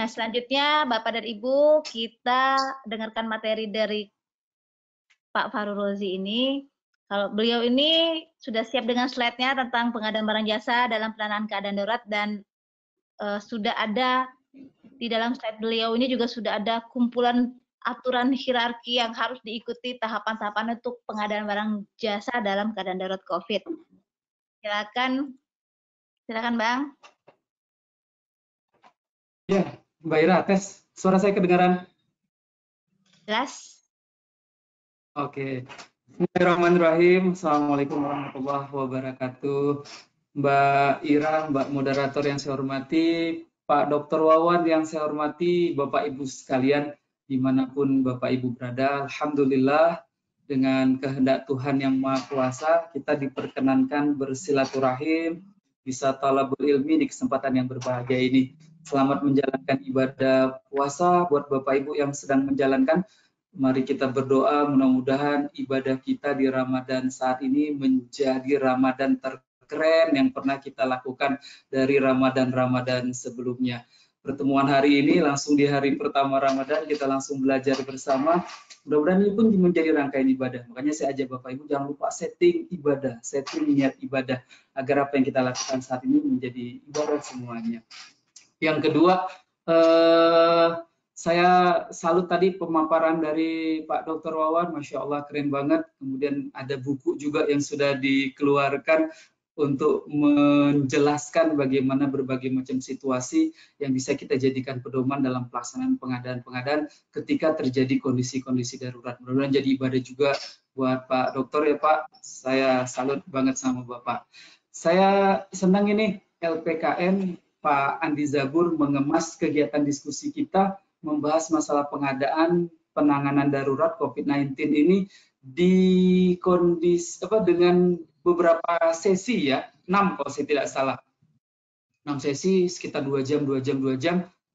Nah, selanjutnya Bapak dan Ibu, kita dengarkan materi dari Pak Fahrurrazi ini. Kalau beliau ini sudah siap dengan slide-nya tentang pengadaan barang jasa dalam penanganan keadaan darurat, dan sudah ada di dalam slide beliau ini juga sudah ada kumpulan aturan hierarki yang harus diikuti tahapan-tahapan untuk pengadaan barang jasa dalam keadaan darurat COVID. Silakan Bang. Ya, Mbak Ira, tes suara saya kedengaran? Jelas. Oke. Bismillahirrahmanirrahim. Assalamualaikum warahmatullahi wabarakatuh. Mbak Ira, Mbak moderator yang saya hormati, Pak Dokter Wawan yang saya hormati, Bapak Ibu sekalian dimanapun Bapak Ibu berada. Alhamdulillah, dengan kehendak Tuhan yang Maha Kuasa, kita diperkenankan bersilaturahim, bisa talabul ilmi di kesempatan yang berbahagia ini. Selamat menjalankan ibadah puasa buat Bapak Ibu yang sedang menjalankan. Mari kita berdoa, mudah-mudahan ibadah kita di Ramadan saat ini menjadi Ramadan terkeren yang pernah kita lakukan dari Ramadan-Ramadan sebelumnya. Pertemuan hari ini langsung di hari pertama Ramadan, kita langsung belajar bersama. Mudah-mudahan ini pun menjadi rangkaian ibadah. Makanya saya ajak Bapak Ibu jangan lupa setting ibadah, setting niat ibadah, agar apa yang kita lakukan saat ini menjadi ibadah semuanya. Yang kedua, saya salut tadi pemaparan dari Pak Dr. Wawan, Masya Allah keren banget. Kemudian ada buku juga yang sudah dikeluarkan untuk menjelaskan bagaimana berbagai macam situasi yang bisa kita jadikan pedoman dalam pelaksanaan pengadaan-pengadaan ketika terjadi kondisi-kondisi darurat. Mudah-mudahan jadi ibadah juga buat Pak Dokter ya Pak, saya salut banget sama Bapak. Saya senang ini LPKN Pak Andi Zabur mengemas kegiatan diskusi kita membahas masalah pengadaan penanganan darurat COVID-19 ini di kondisi apa dengan beberapa sesi ya, 6 kalau saya tidak salah. 6 sesi sekitar 2 jam,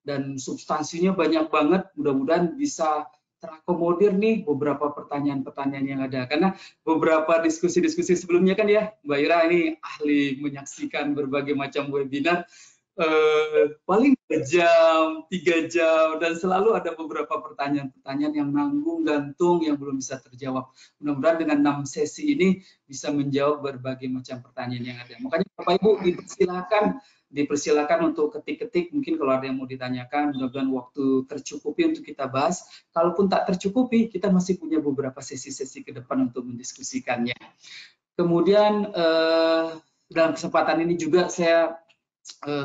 dan substansinya banyak banget. Mudah-mudahan bisa terakomodir nih beberapa pertanyaan-pertanyaan yang ada. Karena beberapa diskusi-diskusi sebelumnya kan ya, Mbak Ira ini ahli menyaksikan berbagai macam webinar, paling 2 jam, 3 jam, dan selalu ada beberapa pertanyaan-pertanyaan yang nanggung gantung yang belum bisa terjawab. Mudah-mudahan dengan 6 sesi ini bisa menjawab berbagai macam pertanyaan yang ada. Makanya Bapak Ibu dipersilakan untuk ketik-ketik, mungkin kalau ada yang mau ditanyakan, mudah-mudahan waktu tercukupi untuk kita bahas. Kalaupun tak tercukupi, kita masih punya beberapa sesi-sesi ke depan untuk mendiskusikannya. Kemudian dalam kesempatan ini juga saya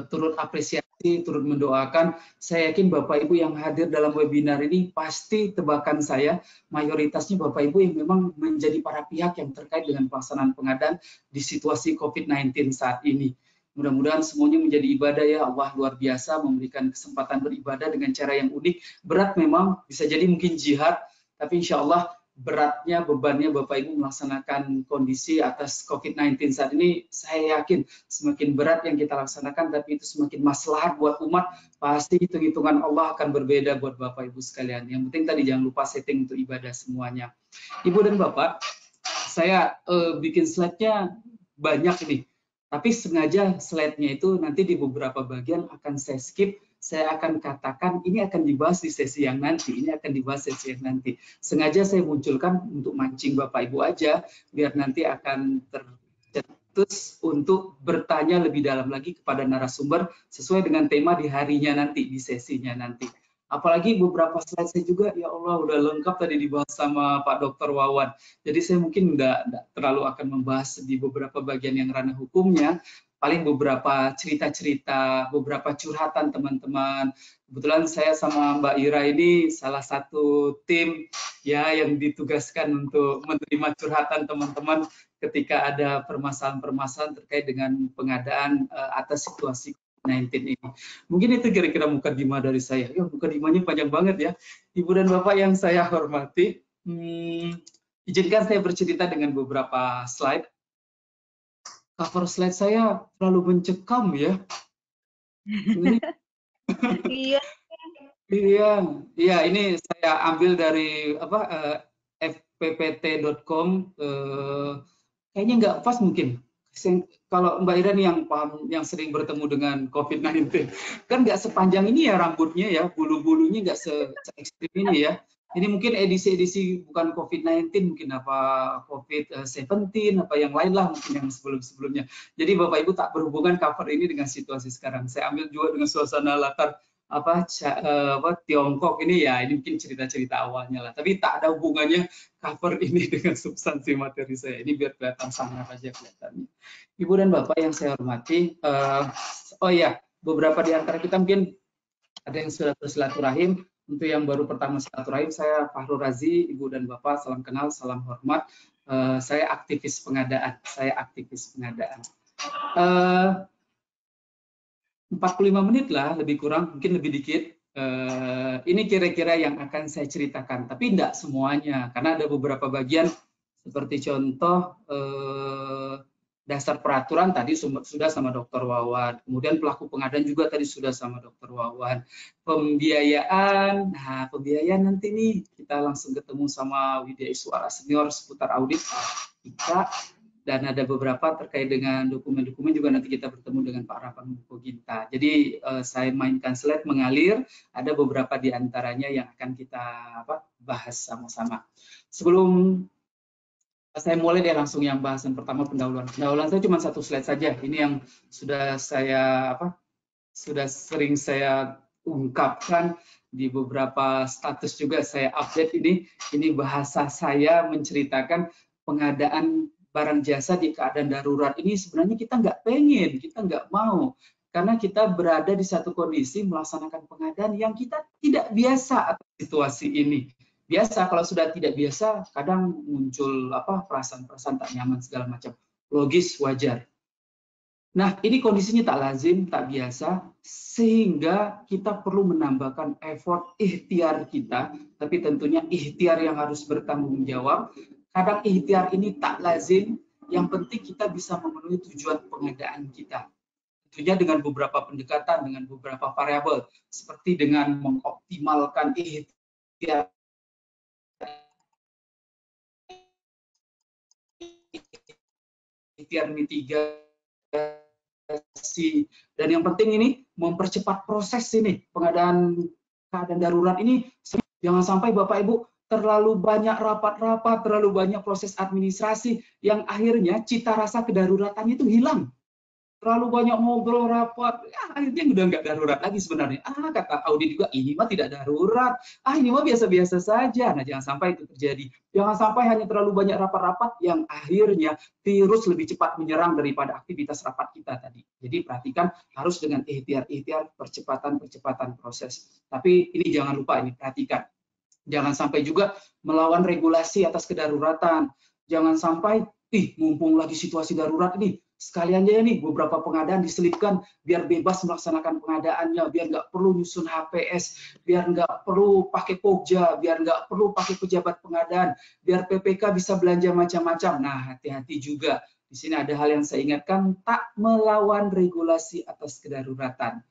turut apresiasi, turut mendoakan. Saya yakin Bapak Ibu yang hadir dalam webinar ini pasti tebakan saya mayoritasnya Bapak Ibu yang memang menjadi para pihak yang terkait dengan pelaksanaan pengadaan di situasi COVID-19 saat ini. Mudah-mudahan semuanya menjadi ibadah ya. Allah luar biasa memberikan kesempatan beribadah dengan cara yang unik. Berat memang, bisa jadi mungkin jihad, tapi insya Allah beratnya, bebannya Bapak Ibu melaksanakan kondisi atas COVID-19 saat ini, saya yakin semakin berat yang kita laksanakan, tapi itu semakin maslahat buat umat, pasti hitung-hitungan Allah akan berbeda buat Bapak Ibu sekalian. Yang penting tadi jangan lupa setting untuk ibadah semuanya. Ibu dan Bapak, saya bikin slide-nya banyak nih, tapi sengaja slide-nya itu nanti di beberapa bagian akan saya skip. Saya akan katakan ini akan dibahas di sesi yang nanti, ini akan dibahas sesi yang nanti. Sengaja saya munculkan untuk mancing Bapak Ibu aja, biar nanti akan tercetus untuk bertanya lebih dalam lagi kepada narasumber sesuai dengan tema di harinya nanti, di sesinya nanti. Apalagi beberapa slide saya juga, ya Allah, udah lengkap tadi dibahas sama Pak Dokter Wawan. Jadi saya mungkin nggak terlalu akan membahas di beberapa bagian yang ranah hukumnya, paling beberapa cerita-cerita, beberapa curhatan teman-teman. Kebetulan saya sama Mbak Ira ini salah satu tim ya yang ditugaskan untuk menerima curhatan teman-teman ketika ada permasalahan-permasalahan terkait dengan pengadaan atas situasi COVID-19 ini. Mungkin itu kira-kira mukadimah dari saya. Ya, mukadimahnya panjang banget ya. Ibu dan Bapak yang saya hormati, izinkan saya bercerita dengan beberapa slide. Cover slide saya terlalu mencekam ya. Iya, ini saya ambil dari apa fppt.com. Kayaknya nggak pas mungkin. kalau Mbak Ira nih yang paham, yang sering bertemu dengan COVID-19, kan nggak sepanjang ini ya rambutnya ya, bulu-bulunya nggak se-ekstrim ini ya. Ini mungkin edisi-edisi bukan COVID-19, mungkin apa COVID-17, apa yang lain lah mungkin yang sebelum-sebelumnya. Jadi Bapak Ibu tak berhubungan cover ini dengan situasi sekarang. Saya ambil juga dengan suasana latar apa Tiongkok ini ya, ini mungkin cerita-cerita awalnya lah. Tapi tak ada hubungannya cover ini dengan substansi materi saya. Ini biar kelihatan sangar aja kelihatannya. Ibu dan Bapak yang saya hormati, oh ya, beberapa di antara kita mungkin ada yang sudah bersilaturahim. Untuk yang baru pertama silaturahim, saya Fahrurrazi, Ibu dan Bapak, salam kenal, salam hormat. Saya aktivis pengadaan. 45 menit lah, lebih kurang, mungkin lebih dikit. Ini kira-kira yang akan saya ceritakan, tapi tidak semuanya, karena ada beberapa bagian seperti contoh dasar peraturan tadi sudah sama Dokter Wawan, kemudian pelaku pengadaan juga tadi sudah sama Dokter Wawan. Pembiayaan, nah pembiayaan nanti nih kita langsung ketemu sama Widyaiswara senior seputar audit kita. Dan ada beberapa terkait dengan dokumen-dokumen juga nanti kita bertemu dengan Pak Raffan Bukugintha. Jadi saya mainkan slide mengalir, ada beberapa di antaranya yang akan kita bahas sama-sama. Sebelum saya mulai deh langsung yang bahasan pertama pendahuluan. Pendahuluan saya cuma satu slide saja. Ini yang sudah saya sudah sering saya ungkapkan di beberapa status juga saya update ini bahasa saya menceritakan pengadaan barang jasa di keadaan darurat ini sebenarnya kita nggak pengen, kita nggak mau. Karena kita berada di satu kondisi melaksanakan pengadaan yang kita tidak biasa atas situasi ini. Biasa, kalau sudah tidak biasa, kadang muncul perasaan-perasaan tak nyaman segala macam. Logis, wajar. Nah, ini kondisinya tak lazim, tak biasa, sehingga kita perlu menambahkan effort ikhtiar kita, tapi tentunya ikhtiar yang harus bertanggung jawab. Kadang ikhtiar ini tak lazim, yang penting kita bisa memenuhi tujuan pengadaan kita. Tentunya dengan beberapa pendekatan, dengan beberapa variabel, seperti dengan mengoptimalkan ikhtiar mitigasi, dan yang penting ini mempercepat proses ini, pengadaan keadaan darurat ini. Jangan sampai Bapak Ibu terlalu banyak rapat-rapat, terlalu banyak proses administrasi yang akhirnya cita rasa kedaruratannya itu hilang. Terlalu banyak ngobrol rapat, akhirnya udah nggak darurat lagi sebenarnya. Kata audit juga, ini mah tidak darurat. Ini mah biasa-biasa saja. Nah, jangan sampai itu terjadi. Jangan sampai hanya terlalu banyak rapat-rapat yang akhirnya virus lebih cepat menyerang daripada aktivitas rapat kita tadi. Jadi perhatikan harus dengan ikhtiar-ikhtiar, percepatan-percepatan proses. Tapi ini jangan lupa, ini perhatikan. Jangan sampai juga melawan regulasi atas kedaruratan. Jangan sampai, mumpung lagi situasi darurat ini, sekalian aja nih beberapa pengadaan diselipkan biar bebas melaksanakan pengadaannya, biar nggak perlu nyusun HPS, biar nggak perlu pakai Pokja, biar nggak perlu pakai pejabat pengadaan, biar PPK bisa belanja macam-macam. Nah, hati-hati juga. Di sini ada hal yang saya ingatkan, tak melawan regulasi atas kedaruratan.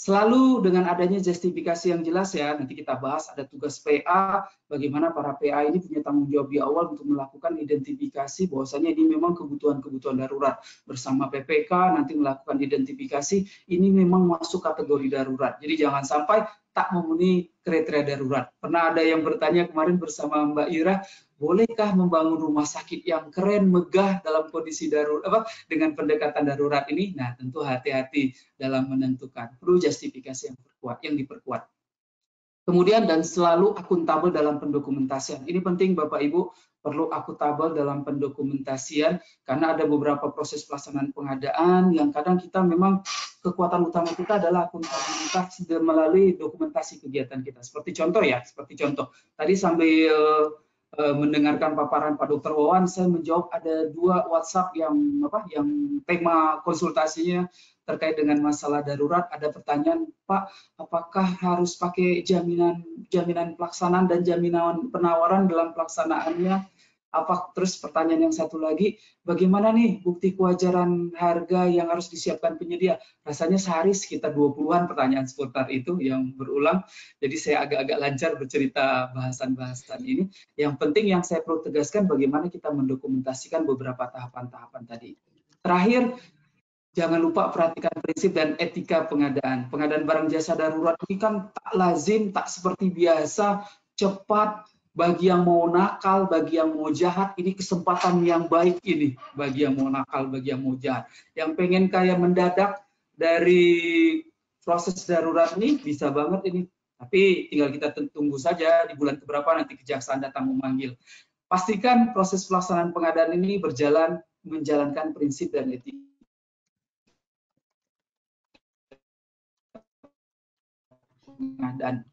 Selalu dengan adanya justifikasi yang jelas ya, nanti kita bahas ada tugas PA, bagaimana para PA ini punya tanggung jawab di awal untuk melakukan identifikasi bahwasanya ini memang kebutuhan-kebutuhan darurat. Bersama PPK nanti melakukan identifikasi, ini memang masuk kategori darurat. Jadi jangan sampai tak memenuhi kriteria darurat. Pernah ada yang bertanya kemarin bersama Mbak Ira, bolehkah membangun rumah sakit yang keren, megah dalam kondisi darurat dengan pendekatan darurat ini? Nah, tentu hati-hati dalam menentukan. Perlu justifikasi yang kuat, yang diperkuat. Kemudian dan selalu akuntabel dalam pendokumentasian. Ini penting Bapak Ibu, perlu akuntabel dalam pendokumentasian karena ada beberapa proses pelaksanaan pengadaan yang kadang kita memang kekuatan utama kita adalah akuntabilitas melalui dokumentasi kegiatan kita. Seperti contoh. Tadi sambil mendengarkan paparan Pak Dokter Wawan, saya menjawab ada dua WhatsApp yang tema konsultasinya terkait dengan masalah darurat. Ada pertanyaan, Pak, apakah harus pakai jaminan pelaksanaan dan jaminan penawaran dalam pelaksanaannya? Terus pertanyaan yang satu lagi, bagaimana nih bukti kewajaran harga yang harus disiapkan penyedia? Rasanya sehari sekitar 20-an pertanyaan seputar itu yang berulang. Jadi saya agak-agak lancar bercerita bahasan-bahasan ini. Yang penting yang saya perlu tegaskan bagaimana kita mendokumentasikan beberapa tahapan-tahapan tadi. Terakhir, jangan lupa perhatikan prinsip dan etika pengadaan. Pengadaan barang jasa darurat ini kan tak lazim, tak seperti biasa, cepat, bagi yang mau nakal, bagi yang mau jahat, ini kesempatan yang baik ini, bagi yang mau nakal, bagi yang mau jahat. Yang pengen kaya mendadak dari proses darurat ini, bisa banget ini. Tapi tinggal kita tunggu saja di bulan keberapa nanti kejaksaan datang memanggil. Pastikan proses pelaksanaan pengadaan ini berjalan menjalankan prinsip dan etika. Pengadaan.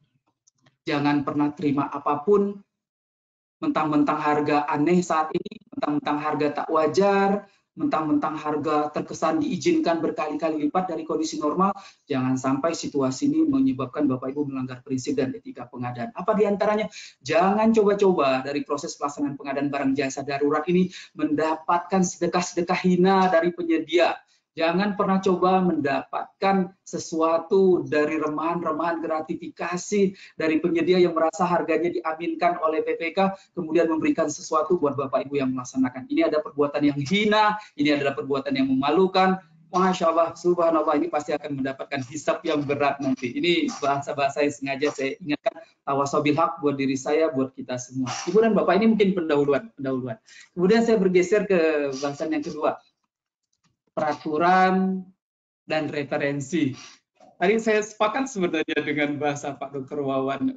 Jangan pernah terima apapun, mentang-mentang harga aneh saat ini, mentang-mentang harga tak wajar, mentang-mentang harga terkesan diizinkan berkali-kali lipat dari kondisi normal, jangan sampai situasi ini menyebabkan Bapak-Ibu melanggar prinsip dan etika pengadaan. Apa diantaranya? Jangan coba-coba dari proses pelaksanaan pengadaan barang jasa darurat ini mendapatkan sedekah-sedekah hina dari penyedia. Jangan pernah coba mendapatkan sesuatu dari remahan-remahan gratifikasi dari penyedia yang merasa harganya diaminkan oleh PPK, kemudian memberikan sesuatu buat Bapak-Ibu yang melaksanakan. Ini ada perbuatan yang hina, ini adalah perbuatan yang memalukan. Masya Allah, subhanallah, ini pasti akan mendapatkan hisab yang berat nanti. Ini bahasa-bahasa yang sengaja saya ingatkan, tawasobil hak buat diri saya, buat kita semua. Ibu dan Bapak, ini mungkin pendahuluan. Kemudian saya bergeser ke bahasan yang kedua. Peraturan dan referensi. Tadi saya sepakat sebenarnya dengan bahasa Pak Dokter Wawan.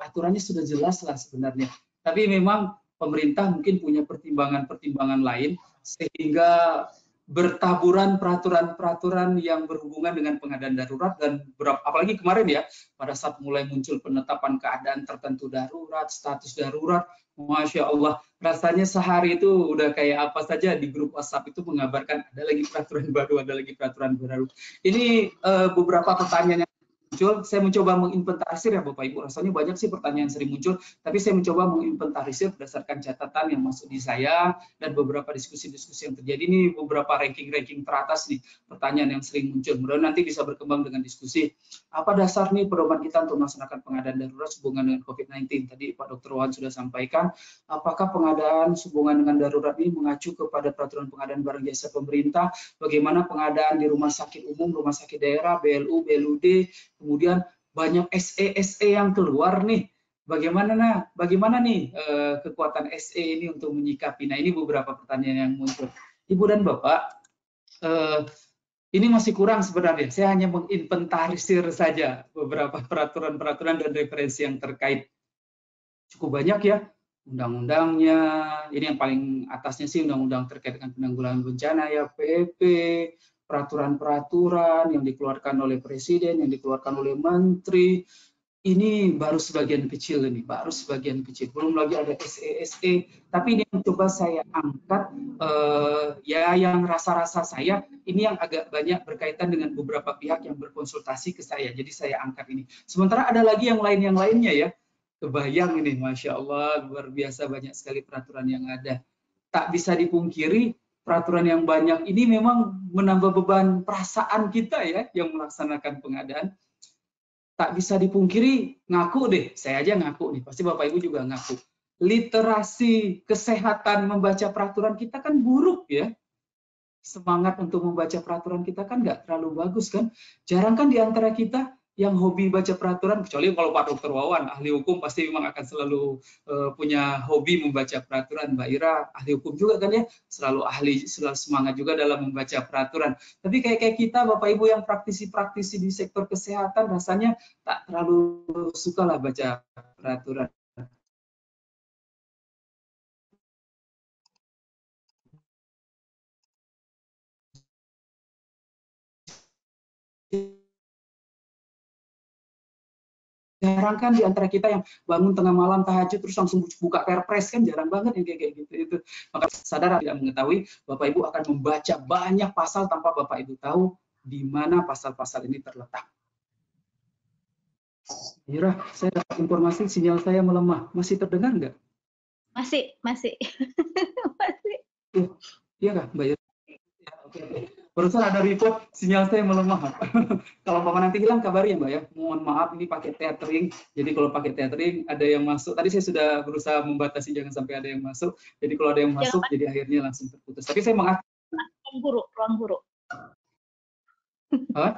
Aturannya sudah jelas lah sebenarnya. Tapi memang pemerintah mungkin punya pertimbangan-pertimbangan lain sehingga bertaburan peraturan-peraturan yang berhubungan dengan pengadaan darurat dan apalagi kemarin ya pada saat mulai muncul penetapan keadaan tertentu darurat, status darurat, Masya Allah, rasanya sehari itu udah kayak apa saja di grup WhatsApp itu mengabarkan ada lagi peraturan baru, ada lagi peraturan baru. Ini beberapa pertanyaan yang muncul, saya mencoba menginventarisir ya Bapak Ibu, rasanya banyak sih pertanyaan sering muncul, tapi saya mencoba menginventarisir berdasarkan catatan yang masuk di saya dan beberapa diskusi-diskusi yang terjadi. Ini beberapa ranking-ranking teratas nih, pertanyaan yang sering muncul, mudah-mudahan nanti bisa berkembang dengan diskusi. Apa dasar nih pedoman kita untuk melaksanakan pengadaan darurat sehubungan dengan COVID-19? Tadi Pak Dr. Wawan sudah sampaikan, apakah pengadaan sehubungan dengan darurat ini mengacu kepada peraturan pengadaan barang jasa pemerintah, bagaimana pengadaan di rumah sakit umum, rumah sakit daerah, BLU, BLUD, kemudian banyak SE yang keluar nih. Bagaimana nih kekuatan SE ini untuk menyikapi? Nah, ini beberapa pertanyaan yang muncul. Ibu dan Bapak, ini masih kurang sebenarnya, saya hanya menginventarisir saja beberapa peraturan-peraturan dan referensi yang terkait. Cukup banyak ya, undang-undangnya, ini yang paling atasnya sih undang-undang terkait dengan penanggulangan bencana ya, PEP, peraturan-peraturan yang dikeluarkan oleh Presiden, yang dikeluarkan oleh Menteri, ini baru sebagian kecil ini, belum lagi ada SE, tapi ini yang coba saya angkat, ya yang rasa-rasa saya, ini yang agak banyak berkaitan dengan beberapa pihak yang berkonsultasi ke saya, jadi saya angkat ini. Sementara ada lagi yang lainnya ya, kebayang ini, Masya Allah, luar biasa banyak sekali peraturan yang ada. Tak bisa dipungkiri, peraturan yang banyak ini memang menambah beban perasaan kita ya, yang melaksanakan pengadaan. Tak bisa dipungkiri, ngaku deh, saya aja ngaku nih, pasti Bapak Ibu juga ngaku. Literasi kesehatan membaca peraturan kita kan buruk ya. Semangat untuk membaca peraturan kita kan nggak terlalu bagus kan. Jarang kan di antara kita yang hobi baca peraturan, kecuali kalau Pak Dokter Wawan, ahli hukum pasti memang akan selalu punya hobi membaca peraturan. Mbak Ira, ahli hukum juga kan ya, selalu semangat juga dalam membaca peraturan. Tapi kayak kita, Bapak Ibu yang praktisi-praktisi di sektor kesehatan, rasanya tak terlalu suka lah baca peraturan. Jarang kan di antara kita yang bangun tengah malam tahajud terus langsung buka Perpres kan jarang banget yang kayak gitu itu. Maka sadar tidak mengetahui Bapak Ibu akan membaca banyak pasal tanpa Bapak Ibu tahu di mana pasal-pasal ini terletak. Ira, saya dapat informasi sinyal saya melemah. Masih terdengar nggak? Masih. Masih. Iya kan, Mbak Ira? Ya, okay. Barusan ada report, sinyal saya melemah. Kalau Bapak nanti hilang, kabari ya Mbak ya. Mohon maaf, ini pakai tethering. Jadi kalau pakai tethering, ada yang masuk. Tadi saya sudah berusaha membatasi, jangan sampai ada yang masuk. Jadi kalau ada yang masuk, jadi akhirnya langsung terputus. Tapi saya mengaku. Ruang guru. Hah?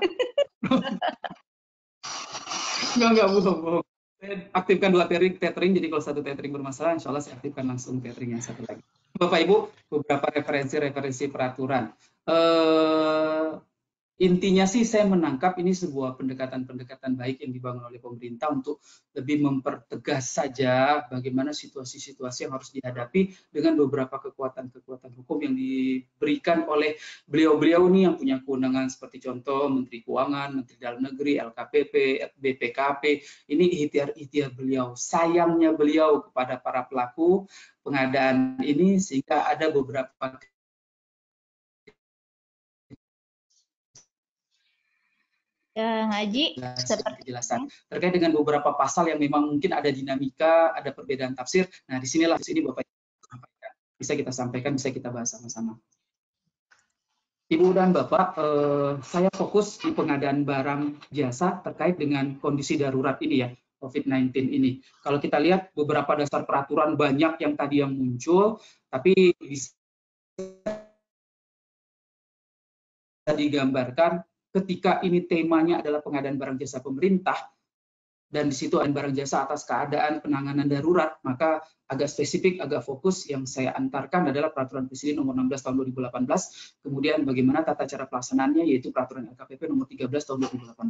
Enggak, bohong. Saya aktifkan 2 tethering, jadi kalau 1 tethering bermasalah, insya Allah saya aktifkan langsung tethering yang 1 lagi. Bapak-Ibu, beberapa referensi peraturan. Intinya sih saya menangkap ini sebuah pendekatan-pendekatan baik yang dibangun oleh pemerintah untuk lebih mempertegas saja bagaimana situasi-situasi yang harus dihadapi dengan beberapa kekuatan-kekuatan hukum yang diberikan oleh beliau-beliau nih yang punya kewenangan, seperti contoh Menteri Keuangan, Menteri Dalam Negeri, LKPP, BPKP. Ini ikhtiar-ikhtiar beliau, sayangnya beliau kepada para pelaku pengadaan ini, sehingga ada beberapa Ngaji penjelasan terkait dengan beberapa pasal yang memang mungkin ada dinamika, ada perbedaan tafsir. Nah, disinilah Bapak bisa kita sampaikan, bisa kita bahas sama-sama. Ibu dan Bapak, saya fokus di pengadaan barang jasa terkait dengan kondisi darurat ini ya, COVID-19 ini. Kalau kita lihat beberapa dasar peraturan banyak yang tadi yang muncul, tapi bisa digambarkan ketika ini temanya adalah pengadaan barang jasa pemerintah, dan di situ ada barang jasa atas keadaan penanganan darurat, maka agak spesifik, agak fokus yang saya antarkan adalah peraturan presiden nomor 16 tahun 2018, kemudian bagaimana tata cara pelaksanaannya, yaitu peraturan LKPP nomor 13 tahun 2018.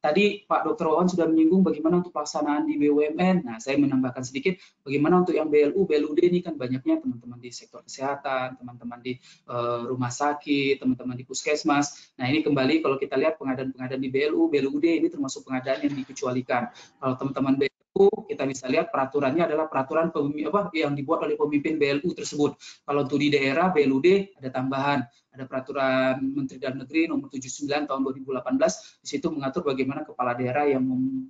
Tadi Pak Dokter Wawan sudah menyinggung bagaimana untuk pelaksanaan di BUMN. Nah, saya menambahkan sedikit bagaimana untuk yang BLU, BLUD ini kan banyaknya teman-teman di sektor kesehatan, teman-teman di rumah sakit, teman-teman di puskesmas. Nah, ini kembali kalau kita lihat pengadaan-pengadaan di BLU, BLUD ini termasuk pengadaan yang dikecualikan. Kalau teman-teman BLU, kita bisa lihat peraturannya adalah peraturan yang dibuat oleh pemimpin BLU tersebut. Kalau untuk di daerah BLUD ada tambahan, ada peraturan Menteri Dalam Negeri nomor 79 tahun 2018, di situ mengatur bagaimana kepala daerah yang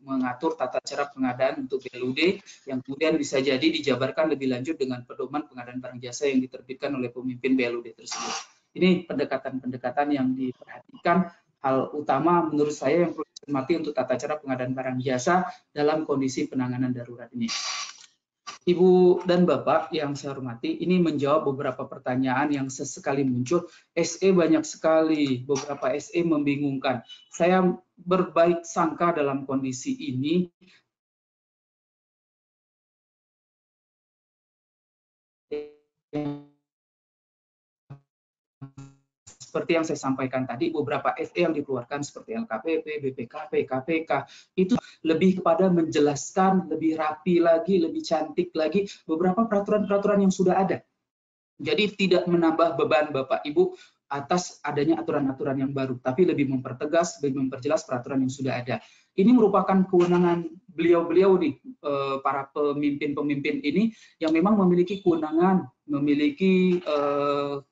mengatur tata cara pengadaan untuk BLUD, yang kemudian bisa jadi dijabarkan lebih lanjut dengan pedoman pengadaan barang jasa yang diterbitkan oleh pemimpin BLUD tersebut. Ini pendekatan-pendekatan yang diperhatikan. Hal utama menurut saya yang perlu dicermati untuk tata cara pengadaan barang jasa dalam kondisi penanganan darurat ini. Ibu dan Bapak yang saya hormati, ini menjawab beberapa pertanyaan yang sesekali muncul. SE banyak sekali, beberapa SE membingungkan. Saya berbaik sangka dalam kondisi ini. Seperti yang saya sampaikan tadi, beberapa SE yang dikeluarkan seperti LKPP, BPKP, KPK, itu lebih kepada menjelaskan, lebih rapi lagi, lebih cantik lagi beberapa peraturan-peraturan yang sudah ada. Jadi tidak menambah beban Bapak Ibu atas adanya aturan-aturan yang baru, tapi lebih mempertegas, lebih memperjelas peraturan yang sudah ada. Ini merupakan kewenangan beliau-beliau nih, para pemimpin-pemimpin ini yang memang memiliki kewenangan, memiliki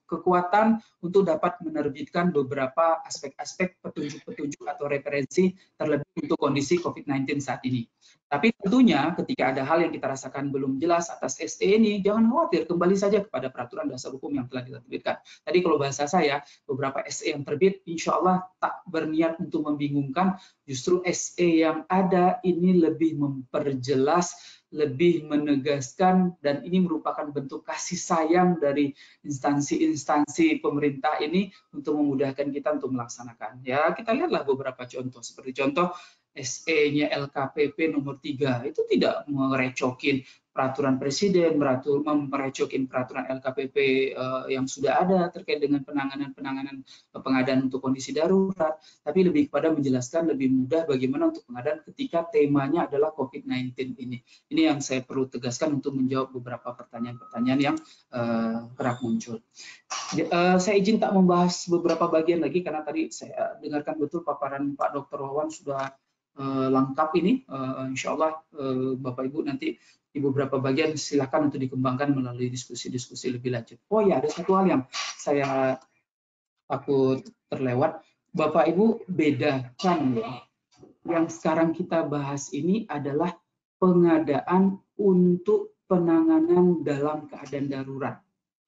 kekuatan untuk dapat menerbitkan beberapa aspek-aspek petunjuk-petunjuk atau referensi terlebih untuk kondisi COVID-19 saat ini. Tapi tentunya ketika ada hal yang kita rasakan belum jelas atas SE ini, jangan khawatir, kembali saja kepada peraturan dasar hukum yang telah diterbitkan. Tadi kalau bahasa saya, beberapa SE yang terbit, insya Allah tak berniat untuk membingungkan, justru SE yang ada ini lebih memperjelas, lebih menegaskan, dan ini merupakan bentuk kasih sayang dari instansi-instansi pemerintah ini untuk memudahkan kita untuk melaksanakan. Ya, kita lihatlah beberapa contoh, seperti contoh SE-nya LKPP nomor 3, itu tidak merecokin peraturan presiden, merecokin peraturan LKPP yang sudah ada terkait dengan penanganan pengadaan untuk kondisi darurat, tapi lebih kepada menjelaskan lebih mudah bagaimana untuk pengadaan ketika temanya adalah COVID-19 ini. Ini yang saya perlu tegaskan untuk menjawab beberapa pertanyaan-pertanyaan yang kerap muncul. Saya izin tak membahas beberapa bagian lagi karena tadi saya dengarkan betul paparan Pak Dr. Wawan sudah lengkap ini. Insya Allah Bapak Ibu nanti di beberapa bagian silakan untuk dikembangkan melalui diskusi-diskusi lebih lanjut. Oh ya, ada satu hal yang saya takut terlewat. Bapak Ibu, bedakan ya. Yang sekarang kita bahas ini adalah pengadaan untuk penanganan dalam keadaan darurat.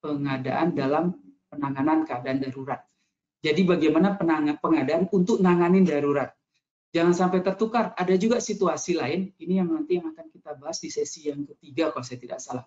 Pengadaan dalam penanganan keadaan darurat. Jadi bagaimana pengadaan untuk nanganin darurat. Jangan sampai tertukar, ada juga situasi lain, ini yang nanti yang akan kita bahas di sesi yang ketiga kalau saya tidak salah.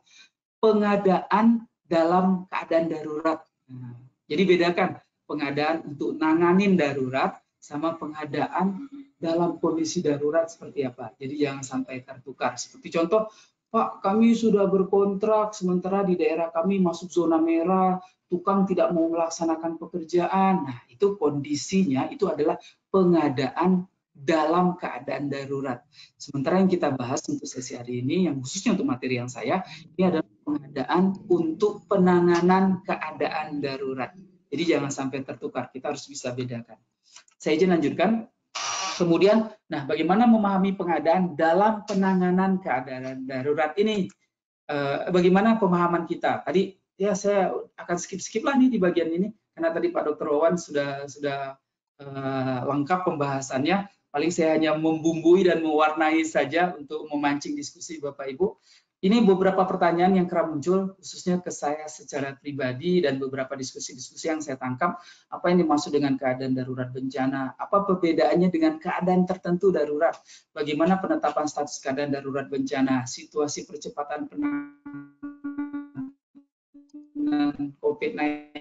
Pengadaan dalam keadaan darurat. Nah, jadi bedakan pengadaan untuk nanganin darurat sama pengadaan dalam kondisi darurat seperti apa. Jadi jangan sampai tertukar. Seperti contoh, Pak, kami sudah berkontrak, sementara di daerah kami masuk zona merah, tukang tidak mau melaksanakan pekerjaan. Nah, itu kondisinya, itu adalah pengadaan dalam keadaan darurat. Sementara yang kita bahas untuk sesi hari ini, yang khususnya untuk materi yang saya, ini adalah pengadaan untuk penanganan keadaan darurat. Jadi jangan sampai tertukar, kita harus bisa bedakan. Saya izin lanjutkan. Kemudian, nah bagaimana memahami pengadaan dalam penanganan keadaan darurat ini? Bagaimana pemahaman kita? Tadi ya saya akan skip lah nih di bagian ini, karena tadi Pak Dokter Wawan sudah lengkap pembahasannya. Paling saya hanya membumbui dan mewarnai saja untuk memancing diskusi Bapak Ibu. Ini beberapa pertanyaan yang kerap muncul khususnya ke saya secara pribadi dan beberapa diskusi-diskusi yang saya tangkap. Apa yang dimaksud dengan keadaan darurat bencana? Apa perbedaannya dengan keadaan tertentu darurat? Bagaimana penetapan status keadaan darurat bencana? Situasi percepatan penanganan COVID-19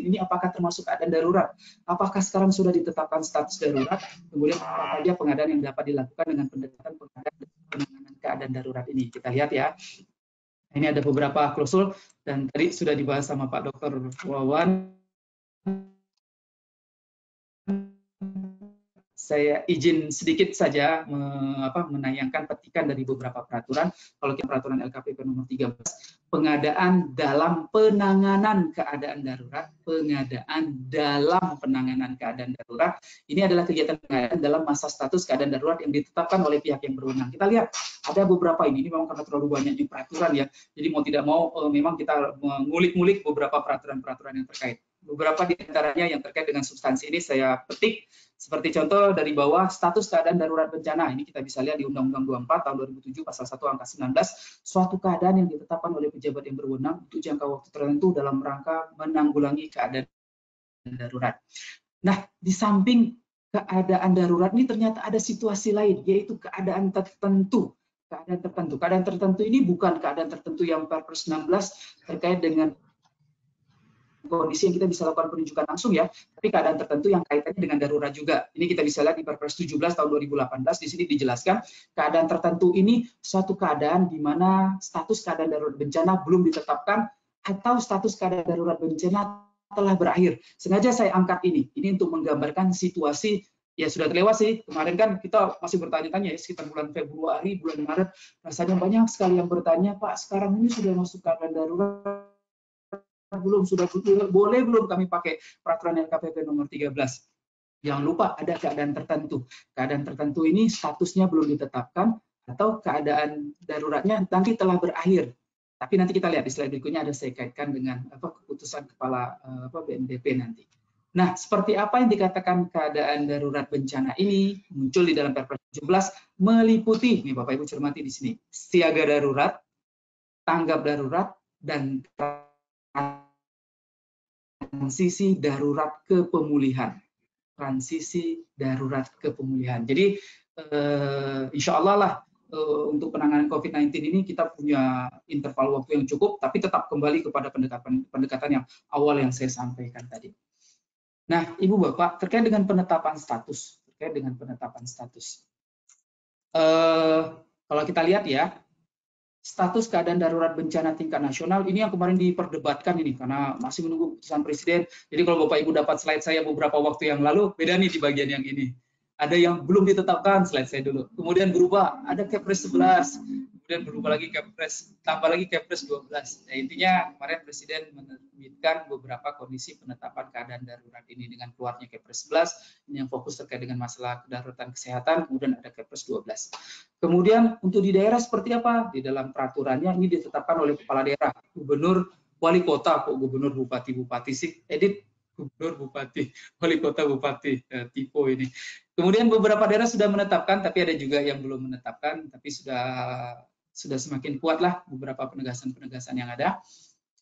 ini apakah termasuk keadaan darurat? Apakah sekarang sudah ditetapkan status darurat? Kemudian apa saja pengadaan yang dapat dilakukan dengan pendekatan penanganan keadaan darurat ini? Kita lihat ya. Ini ada beberapa klausul dan tadi sudah dibahas sama Pak Dokter Wawan. Saya izin sedikit saja menayangkan petikan dari beberapa peraturan. Kalau kita peraturan LKPP nomor 13, pengadaan dalam penanganan keadaan darurat, pengadaan dalam penanganan keadaan darurat, ini adalah kegiatan pengadaan dalam masa status keadaan darurat yang ditetapkan oleh pihak yang berwenang. Kita lihat, ada beberapa ini memang karena terlalu banyak di peraturan ya, jadi mau tidak mau memang kita mengulik-ngulik beberapa peraturan-peraturan yang terkait. Beberapa di antaranya yang terkait dengan substansi ini saya petik. Seperti contoh dari bawah, status keadaan darurat bencana. Ini kita bisa lihat di Undang-Undang 24 tahun 2007 pasal 1 angka 19. Suatu keadaan yang ditetapkan oleh pejabat yang berwenang untuk jangka waktu tertentu dalam rangka menanggulangi keadaan darurat. Nah, di samping keadaan darurat ini ternyata ada situasi lain, yaitu keadaan tertentu. Keadaan tertentu. Keadaan tertentu ini bukan keadaan tertentu yang Perpres 16 terkait dengan kondisi yang kita bisa lakukan penunjukan langsung ya, tapi keadaan tertentu yang kaitannya dengan darurat juga. Ini kita bisa lihat di Perpres 17 tahun 2018, di sini dijelaskan keadaan tertentu ini suatu keadaan di mana status keadaan darurat bencana belum ditetapkan atau status keadaan darurat bencana telah berakhir. Sengaja saya angkat ini untuk menggambarkan situasi. Ya sudah terlewat sih, kemarin kan kita masih bertanya-tanya ya, sekitar bulan Februari, bulan Maret, rasanya banyak sekali yang bertanya, Pak sekarang ini sudah masuk keadaan darurat, belum sudah boleh belum kami pakai peraturan LKPP nomor 13. Jangan lupa ada keadaan tertentu. Keadaan tertentu ini statusnya belum ditetapkan atau keadaan daruratnya nanti telah berakhir. Tapi nanti kita lihat di slide berikutnya ada saya kaitkan dengan keputusan kepala BNPB nanti. Nah, seperti apa yang dikatakan keadaan darurat bencana ini muncul di dalam Perpres 17 meliputi nih Bapak Ibu cermati di sini. Siaga darurat, tanggap darurat dan transisi darurat kepemulihan. Transisi darurat kepemulihan. Jadi insya Allah lah untuk penanganan COVID-19 ini kita punya interval waktu yang cukup, tapi tetap kembali kepada pendekatan yang awal yang saya sampaikan tadi. Nah, Ibu Bapak, terkait dengan penetapan status. Kalau kita lihat ya, status keadaan darurat bencana tingkat nasional ini yang kemarin diperdebatkan ini karena masih menunggu keputusan presiden. Jadi kalau Bapak Ibu dapat slide saya beberapa waktu yang lalu, beda nih di bagian yang ini. Ada yang belum ditetapkan slide saya dulu. Kemudian berubah, ada Kepres 11, kemudian berubah lagi Kepres, tambah lagi Kepres 12. Nah, intinya kemarin presiden menerbitkan beberapa kondisi penetapan keadaan darurat ini dengan keluarnya Kepres 11 yang fokus terkait dengan masalah kedaruratan kesehatan, kemudian ada Kepres 12. Kemudian untuk di daerah seperti apa? Di dalam peraturannya ini ditetapkan oleh kepala daerah, gubernur, wali kota, kok gubernur, bupati, bupati sih, edit gubernur, bupati, wali kota, bupati, tipe ini. Kemudian beberapa daerah sudah menetapkan, tapi ada juga yang belum menetapkan, tapi sudah semakin kuatlah beberapa penegasan-penegasan yang ada.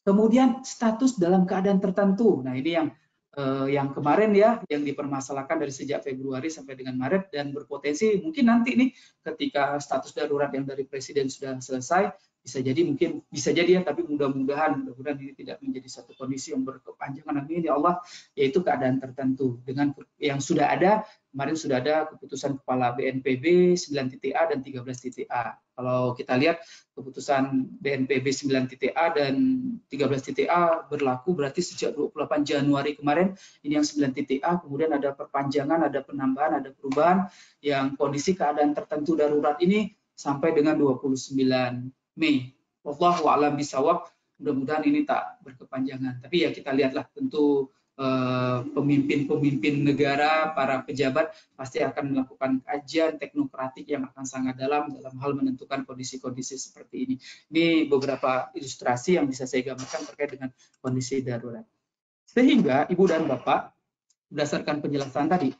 Kemudian status dalam keadaan tertentu. Nah ini yang kemarin ya, yang dipermasalahkan dari sejak Februari sampai dengan Maret dan berpotensi mungkin nanti nih ketika status darurat yang dari presiden sudah selesai, Bisa jadi mungkin, bisa jadi ya, tapi mudah-mudahan ini tidak menjadi satu kondisi yang berkepanjangan. Amin ya Allah, yaitu keadaan tertentu. Dengan yang sudah ada, kemarin sudah ada keputusan Kepala BNPB 9.A dan 13.A. Kalau kita lihat keputusan BNPB 9.A dan 13.A berlaku berarti sejak 28 Januari kemarin, ini yang 9.A, kemudian ada perpanjangan, ada penambahan, ada perubahan, yang kondisi keadaan tertentu darurat ini sampai dengan 29 Mei. Wallahu a'lam bisawab. Mudah-mudahan ini tak berkepanjangan. Tapi ya kita lihatlah, tentu pemimpin-pemimpin negara, para pejabat pasti akan melakukan kajian teknokratik yang akan sangat dalam dalam hal menentukan kondisi-kondisi seperti ini. Ini beberapa ilustrasi yang bisa saya gambarkan terkait dengan kondisi darurat. Sehingga Ibu dan Bapak, berdasarkan penjelasan tadi,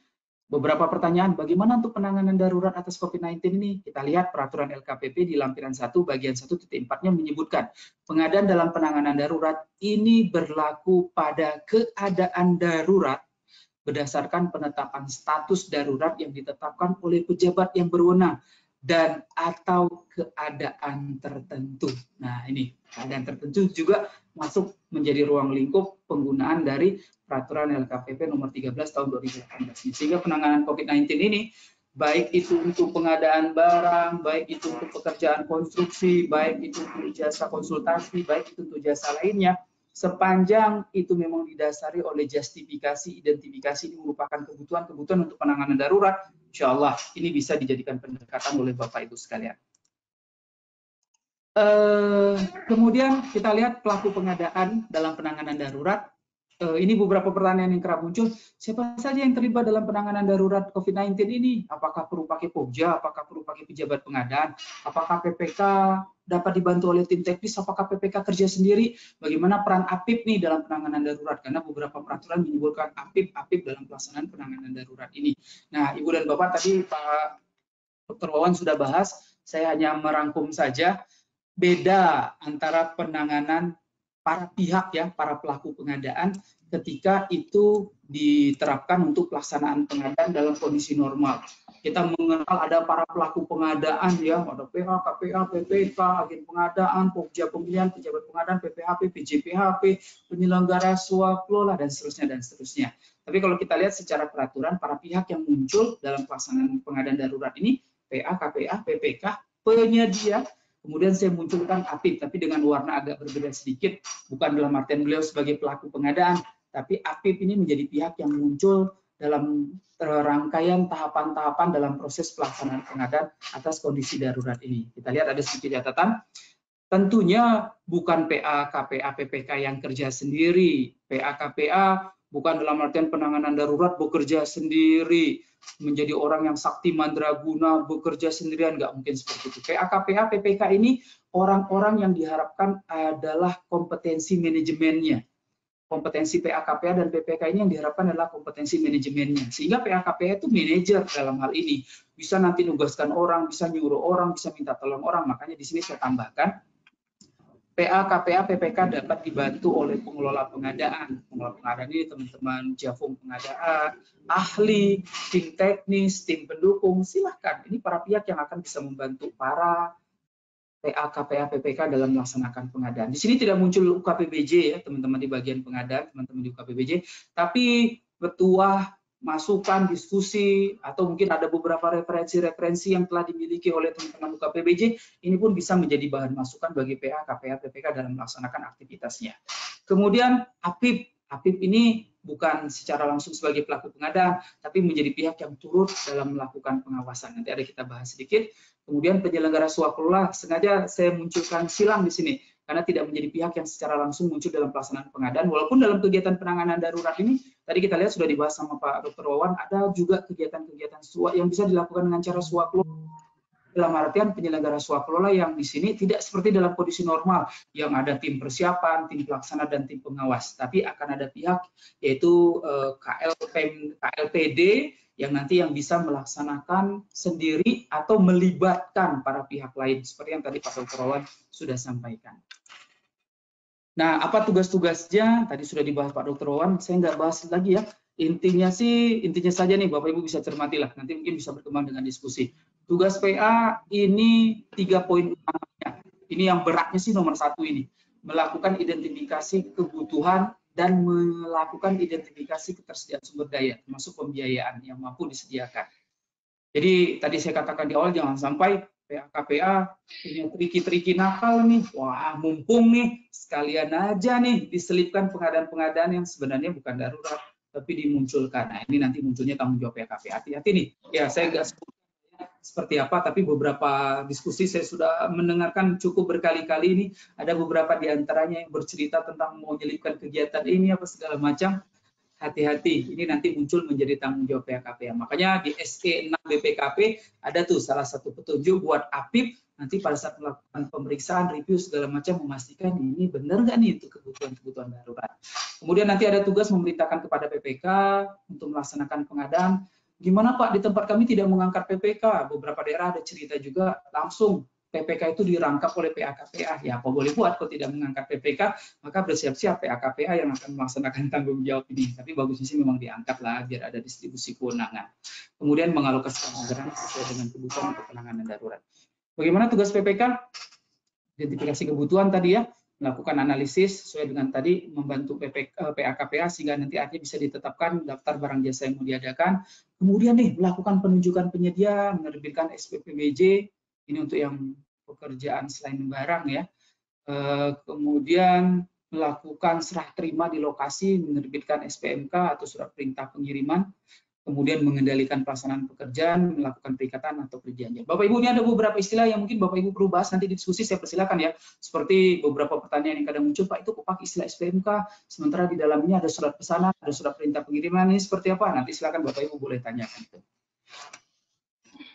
beberapa pertanyaan, bagaimana untuk penanganan darurat atas COVID-19 ini? Kita lihat peraturan LKPP di lampiran 1 bagian 1.4-nya menyebutkan, pengadaan dalam penanganan darurat ini berlaku pada keadaan darurat berdasarkan penetapan status darurat yang ditetapkan oleh pejabat yang berwenang dan atau keadaan tertentu. Nah, ini keadaan tertentu juga masuk menjadi ruang lingkup penggunaan dari peraturan LKPP nomor 13 tahun 2018. Sehingga penanganan COVID-19 ini, baik itu untuk pengadaan barang, baik itu untuk pekerjaan konstruksi, baik itu untuk jasa konsultasi, baik itu untuk jasa lainnya, sepanjang itu memang didasari oleh justifikasi, identifikasi, ini merupakan kebutuhan-kebutuhan untuk penanganan darurat, insya Allah ini bisa dijadikan pendekatan oleh Bapak-Ibu sekalian. Kemudian kita lihat pelaku pengadaan dalam penanganan darurat. Ini beberapa pertanyaan yang kerap muncul. Siapa saja yang terlibat dalam penanganan darurat COVID-19 ini? Apakah perlu pakai Pokja? Apakah perlu pakai pejabat pengadaan? Apakah PPK dapat dibantu oleh tim teknis? Apakah PPK kerja sendiri? Bagaimana peran APIP nih dalam penanganan darurat? Karena beberapa peraturan menyebutkan APIP dalam pelaksanaan penanganan darurat ini. Nah, Ibu dan Bapak, tadi Pak Dokter Wawan sudah bahas. Saya hanya merangkum saja beda antara penanganan para pihak ya, para pelaku pengadaan ketika itu diterapkan untuk pelaksanaan pengadaan dalam kondisi normal. Kita mengenal ada para pelaku pengadaan ya, ada PA, KPA, PPK, agen pengadaan, Pokja pemilihan, pejabat pengadaan, PPHP, PJPHP, penyelenggara swaklola, dan seterusnya dan seterusnya. Tapi kalau kita lihat secara peraturan, para pihak yang muncul dalam pelaksanaan pengadaan darurat ini PA, KPA, PPK, penyedia. Kemudian saya munculkan APIP, tapi dengan warna agak berbeda sedikit, bukan dalam artian beliau sebagai pelaku pengadaan, tapi APIP ini menjadi pihak yang muncul dalam rangkaian tahapan-tahapan dalam proses pelaksanaan pengadaan atas kondisi darurat ini. Kita lihat ada sedikit catatan, tentunya bukan PA, KPA, PPK yang kerja sendiri, PA, KPA, bukan dalam artian penanganan darurat bekerja sendiri, menjadi orang yang sakti mandraguna bekerja sendirian, nggak mungkin seperti itu. PA, PPK ini orang-orang yang diharapkan adalah kompetensi manajemennya. Kompetensi PA, KPA dan PPK ini yang diharapkan adalah kompetensi manajemennya. Sehingga PA, KPA itu manajer dalam hal ini. Bisa nanti nugaskan orang, bisa nyuruh orang, bisa minta tolong orang. Makanya di sini saya tambahkan, PA, KPA, PPK dapat dibantu oleh pengelola pengadaan. Pengelola pengadaan ini teman-teman Javung pengadaan, ahli, tim teknis, tim pendukung, silahkan. Ini para pihak yang akan bisa membantu para PA, KPA, PPK dalam melaksanakan pengadaan. Di sini tidak muncul UKPBJ ya, teman-teman di bagian pengadaan, teman-teman di UKPBJ, tapi petuah, masukan, diskusi, atau mungkin ada beberapa referensi-referensi yang telah dimiliki oleh teman-teman UKPBJ, ini pun bisa menjadi bahan masukan bagi PA, KPA, PPK dalam melaksanakan aktivitasnya. Kemudian APIP, APIP ini bukan secara langsung sebagai pelaku pengadaan, tapi menjadi pihak yang turut dalam melakukan pengawasan. Nanti ada kita bahas sedikit. Kemudian penyelenggara swaklola, sengaja saya munculkan silang di sini, karena tidak menjadi pihak yang secara langsung muncul dalam pelaksanaan pengadaan, walaupun dalam kegiatan penanganan darurat ini, tadi kita lihat sudah dibahas sama Pak Dr. Wawan, ada juga kegiatan-kegiatan swak yang bisa dilakukan dengan cara swaklola, dalam artian penyelenggara swaklola yang di sini tidak seperti dalam kondisi normal, yang ada tim persiapan, tim pelaksana, dan tim pengawas, tapi akan ada pihak, yaitu KLPD, yang nanti yang bisa melaksanakan sendiri atau melibatkan para pihak lain, seperti yang tadi Pak Dr. Wawan sudah sampaikan. Nah, apa tugas-tugasnya? Tadi sudah dibahas Pak Dr. Wawan, saya nggak bahas lagi ya. Intinya sih, intinya saja nih, Bapak-Ibu bisa cermatilah, nanti mungkin bisa berkembang dengan diskusi. Tugas PA ini 3 poin utamanya. Ini yang beratnya sih nomor satu ini. Melakukan identifikasi kebutuhan dan melakukan identifikasi ketersediaan sumber daya, termasuk pembiayaan yang mampu disediakan. Jadi tadi saya katakan di awal, jangan sampai KPA punya triki-triki nakal nih, wah mumpung nih, sekalian aja nih diselipkan pengadaan-pengadaan yang sebenarnya bukan darurat, tapi dimunculkan. Nah ini nanti munculnya tanggung jawab KPA. Hati-hati nih, ya saya nggak sebut seperti apa, tapi beberapa diskusi saya sudah mendengarkan cukup berkali-kali ini, ada beberapa di antaranya yang bercerita tentang mau menyelipkan kegiatan ini apa segala macam. Hati-hati, ini nanti muncul menjadi tanggung jawab KPA. Makanya di SE 6 BPKP ada tuh salah satu petunjuk buat APIP, nanti pada saat melakukan pemeriksaan, review segala macam, memastikan ini benar nggak nih untuk kebutuhan-kebutuhan darurat. Kemudian nanti ada tugas memerintahkan kepada PPK untuk melaksanakan pengadaan. Gimana Pak, di tempat kami tidak mengangkat PPK, beberapa daerah ada cerita juga langsung PPK itu dirangkap oleh PA KPA. Ya apa boleh buat, kalau tidak mengangkat PPK maka bersiap-siap PA KPA yang akan melaksanakan tanggung jawab ini. Tapi bagusnya sih memang diangkat lah biar ada distribusi kewenangan. Kemudian mengalokasikan anggaran sesuai dengan kebutuhan untuk penanganan darurat. Bagaimana tugas PPK? Identifikasi kebutuhan tadi ya, melakukan analisis sesuai dengan tadi, membantu PA KPA sehingga nanti akhirnya bisa ditetapkan daftar barang jasa yang mau diadakan. Kemudian nih melakukan penunjukan penyedia, menerbitkan SPPBJ. Ini untuk yang pekerjaan selain barang ya. Kemudian melakukan serah terima di lokasi, menerbitkan SPMK atau surat perintah pengiriman. Kemudian mengendalikan pelaksanaan pekerjaan, melakukan perikatan atau perjanjian. Bapak Ibu, ini ada beberapa istilah yang mungkin Bapak Ibu perlu bahas nanti di diskusi, saya persilakan ya. Seperti beberapa pertanyaan yang kadang muncul, Pak itu kok pakai istilah SPMK, sementara di dalamnya ada surat pesanan, ada surat perintah pengiriman, ini seperti apa? Nanti silakan Bapak Ibu boleh tanyakan itu.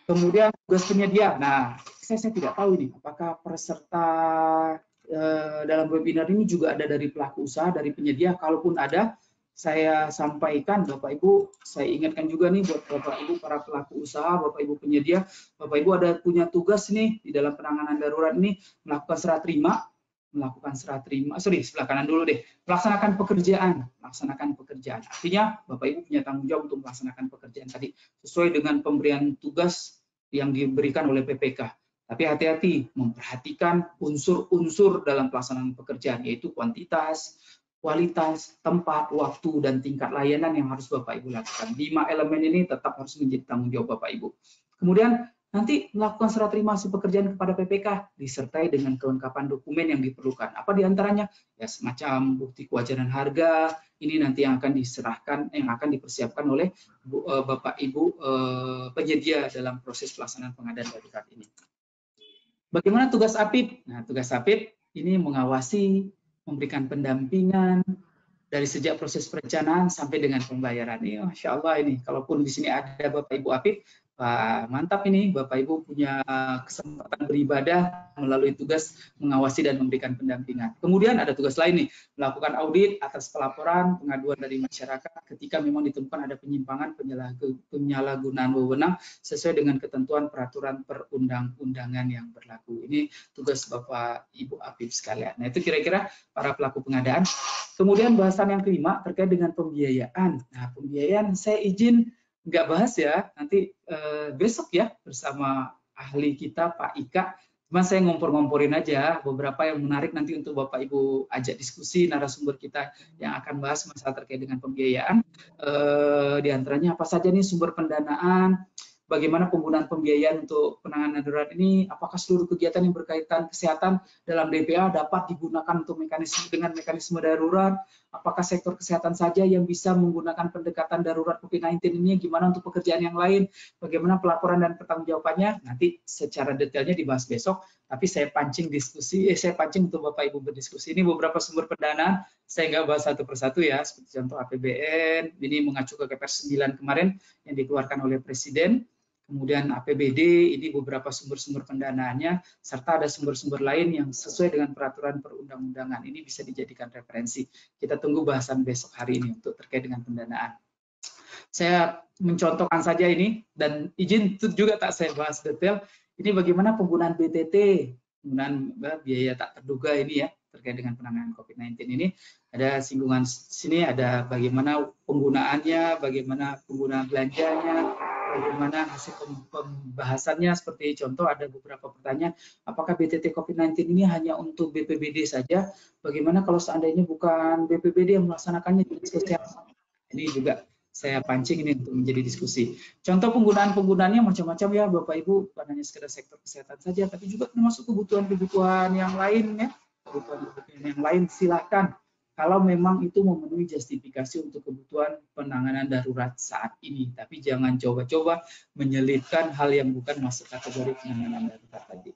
Kemudian tugas penyedia. Nah, saya tidak tahu ini apakah peserta dalam webinar ini juga ada dari pelaku usaha, dari penyedia. Kalaupun ada, saya sampaikan Bapak Ibu, saya ingatkan juga nih buat Bapak Ibu para pelaku usaha, Bapak Ibu penyedia, Bapak Ibu ada punya tugas nih di dalam penanganan darurat ini, melakukan serah terima, sebelah kanan dulu deh, melaksanakan pekerjaan, artinya Bapak Ibu punya tanggung jawab untuk melaksanakan pekerjaan tadi sesuai dengan pemberian tugas yang diberikan oleh PPK. Tapi hati-hati memperhatikan unsur-unsur dalam pelaksanaan pekerjaan, yaitu kuantitas, kualitas, tempat, waktu, dan tingkat layanan yang harus Bapak Ibu lakukan. 5 elemen ini tetap harus menjadi tanggung jawab Bapak Ibu. Kemudian nanti melakukan serah terima hasil pekerjaan kepada PPK disertai dengan kelengkapan dokumen yang diperlukan. Apa diantaranya? Ya semacam bukti kewajaran harga. Ini nanti yang akan diserahkan, yang akan dipersiapkan oleh Bapak Ibu penyedia dalam proses pelaksanaan pengadaan darurat ini. Bagaimana tugas APIP? Nah, tugas APIP ini mengawasi, memberikan pendampingan dari sejak proses perencanaan sampai dengan pembayaran. Ini, Masya Allah ini. Kalaupun di sini ada Bapak Ibu APIP, wah, mantap ini, Bapak Ibu punya kesempatan beribadah melalui tugas mengawasi dan memberikan pendampingan. Kemudian ada tugas lain nih, melakukan audit atas pelaporan, pengaduan dari masyarakat ketika memang ditemukan ada penyimpangan, penyalahgunaan wewenang sesuai dengan ketentuan peraturan perundang-undangan yang berlaku. Ini tugas Bapak Ibu APIP sekalian. Nah itu kira-kira para pelaku pengadaan. Kemudian bahasan yang kelima terkait dengan pembiayaan. Nah pembiayaan saya izin nggak bahas ya, nanti besok ya bersama ahli kita Pak Ika. Cuma saya ngompor-ngomporin aja beberapa yang menarik nanti untuk Bapak Ibu ajak diskusi narasumber kita yang akan bahas masalah terkait dengan pembiayaan. Di antaranya apa saja nih sumber pendanaan, bagaimana penggunaan pembiayaan untuk penanganan darurat ini, apakah seluruh kegiatan yang berkaitan kesehatan dalam DPA dapat digunakan untuk mekanisme darurat, apakah sektor kesehatan saja yang bisa menggunakan pendekatan darurat COVID-19 ini, gimana untuk pekerjaan yang lain, bagaimana pelaporan dan pertanggungjawabannya, nanti secara detailnya dibahas besok, tapi saya pancing untuk Bapak Ibu berdiskusi. Ini beberapa sumber pendanaan, saya nggak bahas satu persatu ya, seperti contoh APBN, ini mengacu ke Kepres 9 kemarin yang dikeluarkan oleh Presiden. Kemudian APBD, ini beberapa sumber-sumber pendanaannya, serta ada sumber-sumber lain yang sesuai dengan peraturan perundang-undangan. Ini bisa dijadikan referensi. Kita tunggu bahasan besok hari ini untuk terkait dengan pendanaan. Saya mencontohkan saja ini, dan izin juga tak saya bahas detail, ini bagaimana penggunaan BTT, penggunaan biaya tak terduga ini ya, terkait dengan penanganan COVID-19 ini. Ada singgungan sini, ada bagaimana penggunaannya, bagaimana penggunaan belanjanya, bagaimana hasil pembahasannya. Seperti contoh ada beberapa pertanyaan, apakah BTT COVID-19 ini hanya untuk BPBD saja? Bagaimana kalau seandainya bukan BPBD yang melaksanakannya? Ini juga saya pancing ini untuk menjadi diskusi. Contoh penggunaannya macam-macam ya Bapak Ibu, bukan hanya sekedar sektor kesehatan saja, tapi juga termasuk kebutuhan-kebutuhan yang lain ya. Kebutuhan-kebutuhan yang lain silahkan, kalau memang itu memenuhi justifikasi untuk kebutuhan penanganan darurat saat ini. Tapi jangan coba-coba menyelipkan hal yang bukan masuk kategori penanganan darurat tadi.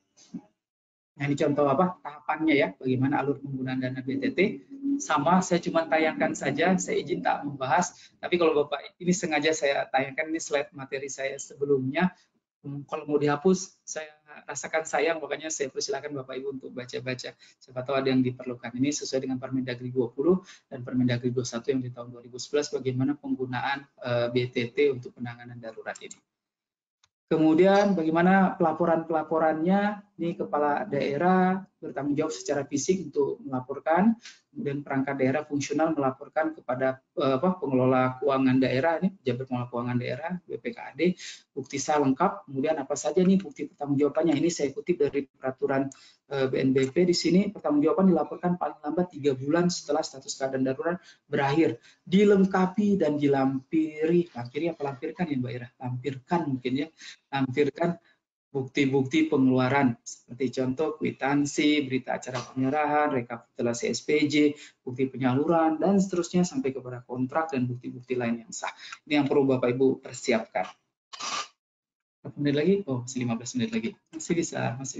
Nah ini contoh apa tahapannya ya, bagaimana alur penggunaan dana BTT. Sama, saya cuma tayangkan saja, saya izin tak membahas. Tapi kalau Bapak, ini sengaja saya tayangkan, ini slide materi saya sebelumnya. Kalau mau dihapus, saya rasakan sayang, makanya saya persilakan Bapak Ibu untuk baca-baca. Siapa tahu ada yang diperlukan. Ini sesuai dengan Permendagri 20 dan Permendagri 21 yang di tahun 2011, bagaimana penggunaan BTT untuk penanganan darurat ini. Kemudian bagaimana pelaporan-pelaporannya, ini kepala daerah bertanggung jawab secara fisik untuk melaporkan, kemudian perangkat daerah fungsional melaporkan kepada pengelola keuangan daerah, ini pejabat pengelola keuangan daerah, BPKAD, bukti sah lengkap, kemudian apa saja nih bukti pertanggungjawabannya, ini saya kutip dari peraturan BNPB di sini, pertanggungjawaban dilaporkan paling lambat 3 bulan setelah status keadaan darurat berakhir, dilengkapi dan dilampiri, lampirkan ya Mbak Ira, lampirkan mungkin ya, lampirkan bukti-bukti pengeluaran seperti contoh kwitansi, berita acara penyerahan, rekapitulasi SPJ, bukti penyaluran dan seterusnya sampai kepada kontrak dan bukti-bukti lain yang sah. Ini yang perlu Bapak Ibu persiapkan. 15 menit lagi, oh masih 15 menit lagi, masih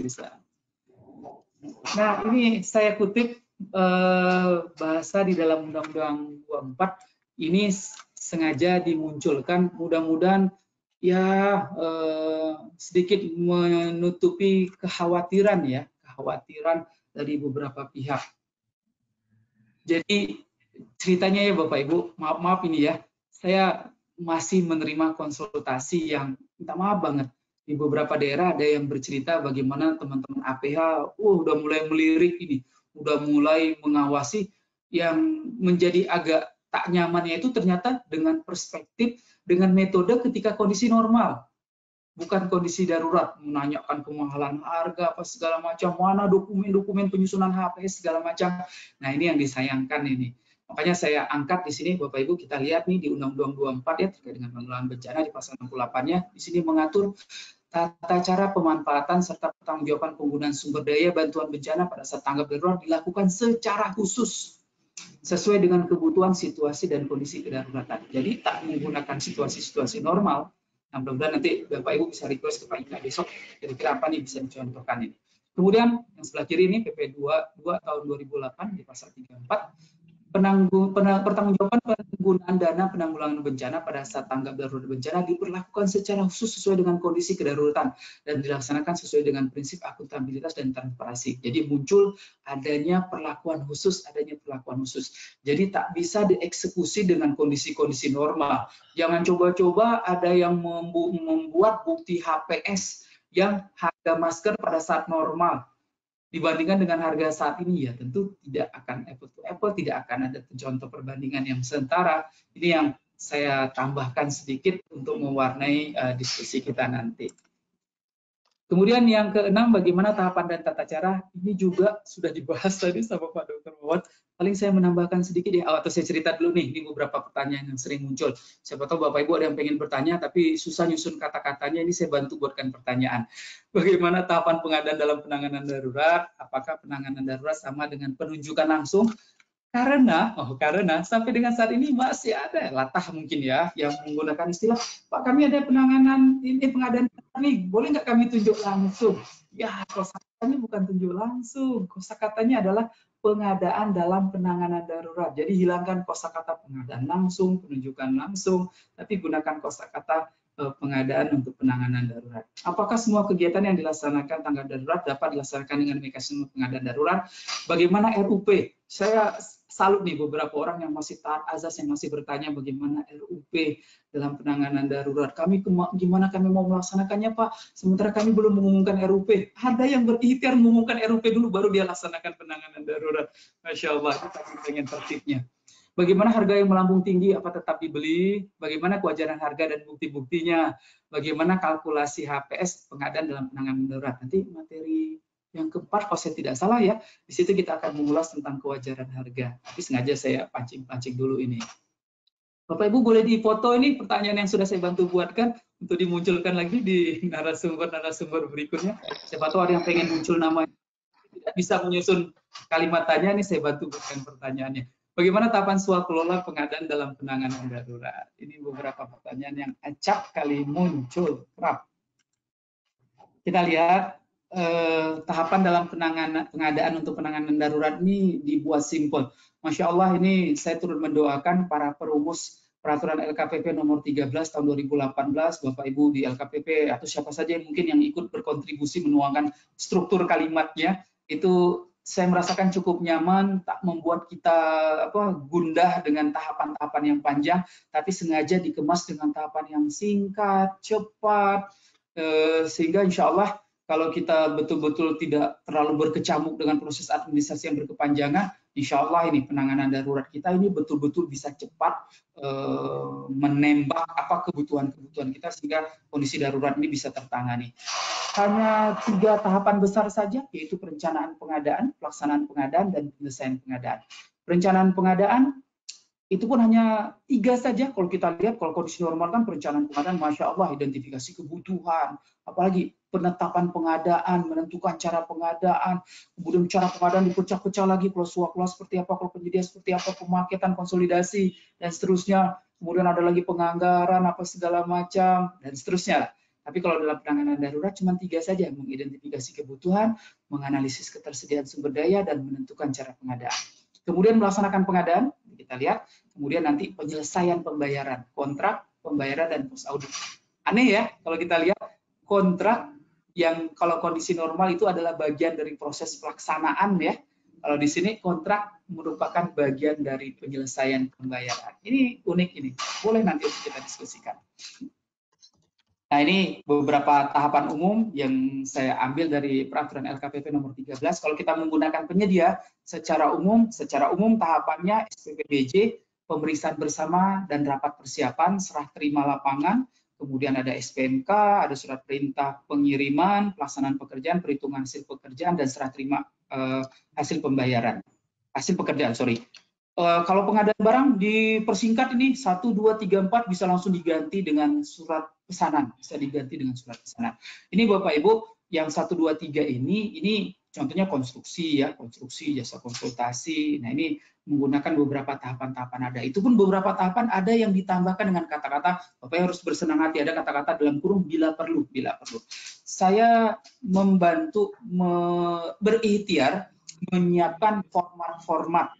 bisa. Nah ini saya kutip bahasa di dalam Undang-Undang 24 ini sengaja dimunculkan, mudah-mudahan ya sedikit menutupi kekhawatiran dari beberapa pihak. Jadi ceritanya ya Bapak Ibu, maaf ini ya, saya masih menerima konsultasi yang minta maaf banget. Di beberapa daerah ada yang bercerita bagaimana teman-teman APH udah mulai melirik ini, udah mulai mengawasi, yang menjadi agak tak nyamannya itu ternyata dengan perspektif, dengan metode ketika kondisi normal, bukan kondisi darurat, menanyakan kemahalan harga apa segala macam, mana dokumen-dokumen penyusunan HPS segala macam. Nah ini yang disayangkan ini. Makanya saya angkat di sini Bapak Ibu, kita lihat nih di Undang-Undang 24 ya terkait dengan penanggulangan bencana di pasal 68-nya, di sini mengatur tata cara pemanfaatan serta pertanggungjawaban penggunaan sumber daya bantuan bencana pada saat tanggap darurat dilakukan secara khusus sesuai dengan kebutuhan situasi dan kondisi kedaruratan. Jadi tak menggunakan situasi-situasi normal. Nah, mudah-mudahan nanti Bapak Ibu bisa request ke Pak Ika besok, kira-kira apa nih bisa dicontohkan ini. Kemudian yang sebelah kiri ini PP 22 tahun 2008 di pasal 34, pertanggungjawaban penggunaan dana penanggulangan bencana pada saat tanggap darurat bencana diperlakukan secara khusus sesuai dengan kondisi kedaruratan dan dilaksanakan sesuai dengan prinsip akuntabilitas dan transparansi. Jadi muncul adanya perlakuan khusus. Jadi tak bisa dieksekusi dengan kondisi-kondisi normal. Jangan coba-coba ada yang membuat bukti HPS yang harga masker pada saat normal dibandingkan dengan harga saat ini, ya tentu tidak akan apple to apple, tidak akan ada contoh perbandingan yang setara. Ini yang saya tambahkan sedikit untuk mewarnai diskusi kita nanti. Kemudian yang keenam, bagaimana tahapan dan tata cara, ini juga sudah dibahas tadi sama Pak Dokter Wawan. Paling saya menambahkan sedikit ya, atau saya cerita dulu nih, ini beberapa pertanyaan yang sering muncul. Siapa tahu Bapak Ibu ada yang pengen bertanya, tapi susah nyusun kata-katanya, ini saya bantu buatkan pertanyaan. Bagaimana tahapan pengadaan dalam penanganan darurat? Apakah penanganan darurat sama dengan penunjukan langsung? Karena sampai dengan saat ini masih ada latah mungkin ya yang menggunakan istilah, Pak kami ada penanganan ini pengadaan ini, boleh nggak kami tunjuk langsung? Ya kosakatanya bukan tunjuk langsung, kosakatanya adalah pengadaan dalam penanganan darurat. Jadi hilangkan kosakata pengadaan langsung, penunjukan langsung, tapi gunakan kosakata pengadaan untuk penanganan darurat. Apakah semua kegiatan yang dilaksanakan tanggap darurat dapat dilaksanakan dengan mekanisme pengadaan darurat? Bagaimana RUP? Saya salut nih beberapa orang yang masih taat azas, yang masih bertanya bagaimana RUP dalam penanganan darurat. Kami gimana kami mau melaksanakannya Pak? Sementara kami belum mengumumkan RUP. Ada yang berikhtiar mengumumkan RUP dulu, baru dia laksanakan penanganan darurat. Masya Allah, kita pengen tertibnya. Bagaimana harga yang melambung tinggi, apa tetap dibeli? Bagaimana kewajaran harga dan bukti-buktinya? Bagaimana kalkulasi HPS pengadaan dalam penanganan darurat? Nanti materi yang keempat, kalau saya tidak salah ya, di situ kita akan mengulas tentang kewajaran harga. Tapi sengaja saya pancing-pancing dulu ini. Bapak-Ibu boleh dipoto ini pertanyaan yang sudah saya bantu buatkan untuk dimunculkan lagi di narasumber-narasumber berikutnya. Siapa tahu ada yang pengen muncul namanya. Tidak bisa menyusun kalimat tanya, ini saya bantu buatkan pertanyaannya. Bagaimana tahapan swakelola pengadaan dalam penanganan darurat? Ini beberapa pertanyaan yang acap kali muncul kerap. Kita lihat tahapan dalam pengadaan untuk penanganan darurat ini dibuat simpel. Masya Allah, ini saya turut mendoakan para perumus peraturan LKPP nomor 13 tahun 2018, Bapak Ibu di LKPP atau siapa saja yang mungkin yang ikut berkontribusi menuangkan struktur kalimatnya itu. Saya merasakan cukup nyaman, tak membuat kita gundah dengan tahapan-tahapan yang panjang, tapi sengaja dikemas dengan tahapan yang singkat, cepat, sehingga insya Allah kalau kita betul-betul tidak terlalu berkecamuk dengan proses administrasi yang berkepanjangan, insya Allah ini penanganan darurat kita ini betul-betul bisa cepat menembak apa kebutuhan-kebutuhan kita sehingga kondisi darurat ini bisa tertangani. Hanya 3 tahapan besar saja, yaitu perencanaan pengadaan, pelaksanaan pengadaan, dan penyelesaian pengadaan. Perencanaan pengadaan itu pun hanya 3 saja. Kalau kita lihat, kalau kondisi normal kan perencanaan pengadaan, Masya Allah, identifikasi kebutuhan, apalagi penetapan pengadaan, menentukan cara pengadaan, kemudian cara pengadaan dipecah-pecah lagi, kalau swakelola seperti apa, kalau penyedia seperti apa, pemaketan, konsolidasi, dan seterusnya. Kemudian ada lagi penganggaran, apa segala macam, dan seterusnya. Tapi kalau dalam penanganan darurat cuma 3 saja, mengidentifikasi kebutuhan, menganalisis ketersediaan sumber daya, dan menentukan cara pengadaan. Kemudian melaksanakan pengadaan, kita lihat, kemudian nanti penyelesaian pembayaran, kontrak, pembayaran, dan post audit. Aneh ya, kalau kita lihat kontrak yang kalau kondisi normal itu adalah bagian dari proses pelaksanaan ya. Kalau di sini kontrak merupakan bagian dari penyelesaian pembayaran. Ini unik ini, boleh nanti kita diskusikan. Nah, ini beberapa tahapan umum yang saya ambil dari peraturan LKPP nomor 13. Kalau kita menggunakan penyedia secara umum tahapannya SPPBJ, pemeriksaan bersama dan rapat persiapan, serah terima lapangan, kemudian ada SPMK, ada surat perintah pengiriman, pelaksanaan pekerjaan, perhitungan hasil pekerjaan, dan serah terima hasil pekerjaan. Kalau pengadaan barang dipersingkat ini 1, 2, 3, 4 bisa langsung diganti dengan surat pesanan. Ini Bapak Ibu yang 1, 2, 3 ini contohnya konstruksi ya, jasa konsultasi. Nah, ini menggunakan beberapa tahapan-tahapan ada. Itu pun beberapa tahapan ada yang ditambahkan dengan kata-kata, Bapak harus bersenang hati, ada kata-kata dalam kurung bila perlu, Saya membantu berikhtiar menyiapkan format-format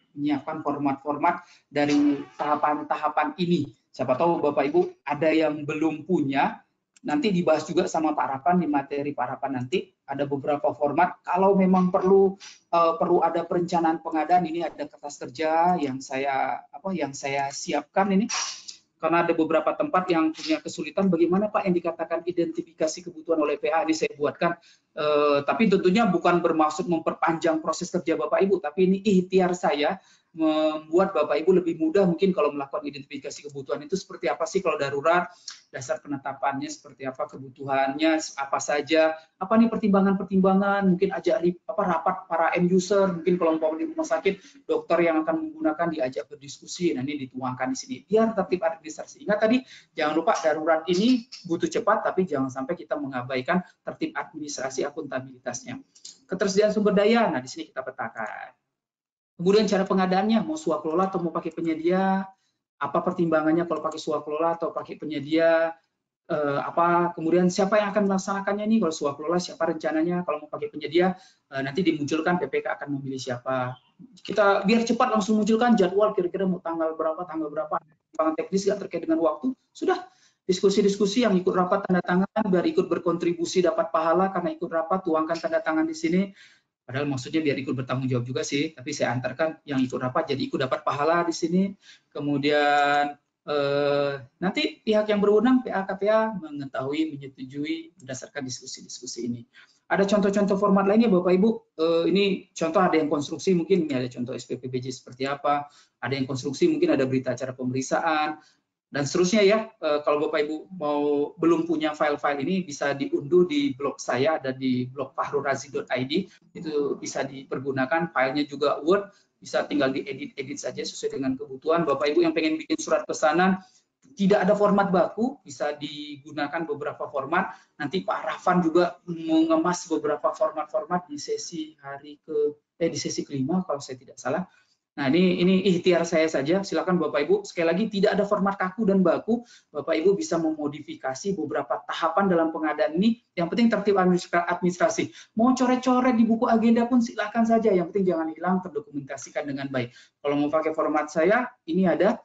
dari tahapan-tahapan ini. Siapa tahu Bapak-Ibu ada yang belum punya, nanti dibahas juga sama Pak Raffan di materi Pak Raffan nanti, ada beberapa format. Kalau memang perlu ada perencanaan pengadaan, ini ada kertas kerja yang saya siapkan ini. Karena ada beberapa tempat yang punya kesulitan, bagaimana Pak yang dikatakan identifikasi kebutuhan oleh PA, ini saya buatkan. Tapi tentunya bukan bermaksud memperpanjang proses kerja Bapak-Ibu, tapi ini ikhtiar saya membuat Bapak-Ibu lebih mudah mungkin kalau melakukan identifikasi kebutuhan itu seperti apa sih kalau darurat, dasar penetapannya seperti apa, kebutuhannya apa saja, apa nih pertimbangan-pertimbangan, mungkin ajak rapat para end user, mungkin kelompok di rumah sakit, dokter yang akan menggunakan diajak berdiskusi, nah ini dituangkan di sini, biar tertib administrasi. Ingat tadi, jangan lupa darurat ini butuh cepat, tapi jangan sampai kita mengabaikan tertib administrasi akuntabilitasnya. Ketersediaan sumber daya, nah di sini kita petakan. Kemudian cara pengadaannya, mau swakelola atau mau pakai penyedia, apa pertimbangannya kalau pakai swakelola atau pakai penyedia, kemudian siapa yang akan melaksanakannya ini, kalau swakelola siapa rencananya, kalau mau pakai penyedia nanti dimunculkan PPK akan memilih siapa. Kita biar cepat langsung munculkan jadwal kira-kira mau tanggal berapa, pertimbangan teknis nggak terkait dengan waktu, sudah diskusi-diskusi yang ikut rapat tanda tangan, biar ikut berkontribusi dapat pahala karena ikut rapat, tuangkan tanda tangan di sini. Padahal maksudnya biar ikut bertanggung jawab juga sih, tapi saya antarkan yang ikut rapat jadi ikut dapat pahala di sini. Kemudian nanti pihak yang berwenang PA KPA mengetahui menyetujui berdasarkan diskusi-diskusi ini. Ada contoh-contoh format lainnya Bapak Ibu, ini contoh ada yang konstruksi mungkin ada contoh SPPBJ seperti apa, ada yang konstruksi mungkin ada berita acara pemeriksaan, dan seterusnya ya. Kalau Bapak Ibu mau belum punya file-file ini bisa diunduh di blog saya, ada di blog fahrurrazi.id, itu bisa dipergunakan, filenya juga Word, bisa tinggal diedit-edit saja sesuai dengan kebutuhan. Bapak Ibu yang pengen bikin surat pesanan, tidak ada format baku, bisa digunakan beberapa format. Nanti Pak Raffan juga mengemas beberapa format-format di sesi kelima kalau saya tidak salah. Nah, ini ikhtiar saya saja. Silakan Bapak Ibu. Sekali lagi tidak ada format kaku dan baku. Bapak Ibu bisa memodifikasi beberapa tahapan dalam pengadaan ini. Yang penting tertib administrasi. Mau coret-coret di buku agenda pun silakan saja. Yang penting jangan hilang, terdokumentasikan dengan baik. Kalau mau pakai format saya, ini ada.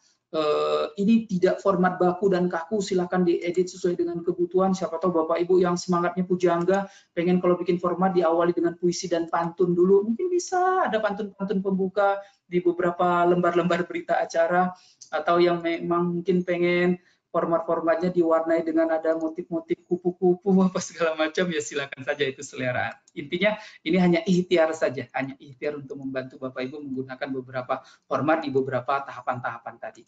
Ini tidak format baku dan kaku, silahkan diedit sesuai dengan kebutuhan. Siapa tahu Bapak Ibu yang semangatnya pujangga, pengen kalau bikin format diawali dengan puisi dan pantun dulu, mungkin bisa ada pantun-pantun pembuka di beberapa lembar-lembar berita acara, atau yang memang mungkin pengen format-formatnya diwarnai dengan ada motif-motif kupu-kupu apa segala macam, ya silahkan saja, itu selera. Intinya ini hanya ikhtiar saja, hanya ikhtiar untuk membantu Bapak Ibu menggunakan beberapa format di beberapa tahapan-tahapan tadi.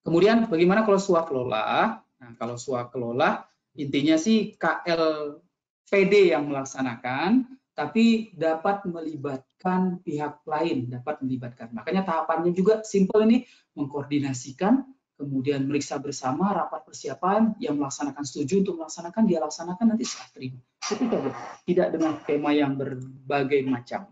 Kemudian bagaimana kalau suak kelola? Nah, kalau suak kelola intinya sih KLPD yang melaksanakan, tapi dapat melibatkan pihak lain, dapat melibatkan. Makanya tahapannya juga simpel ini, mengkoordinasikan, kemudian meriksa bersama rapat persiapan, yang melaksanakan setuju untuk melaksanakan, dia laksanakan, nanti serah terima. Tidak dengan tema yang berbagai macam.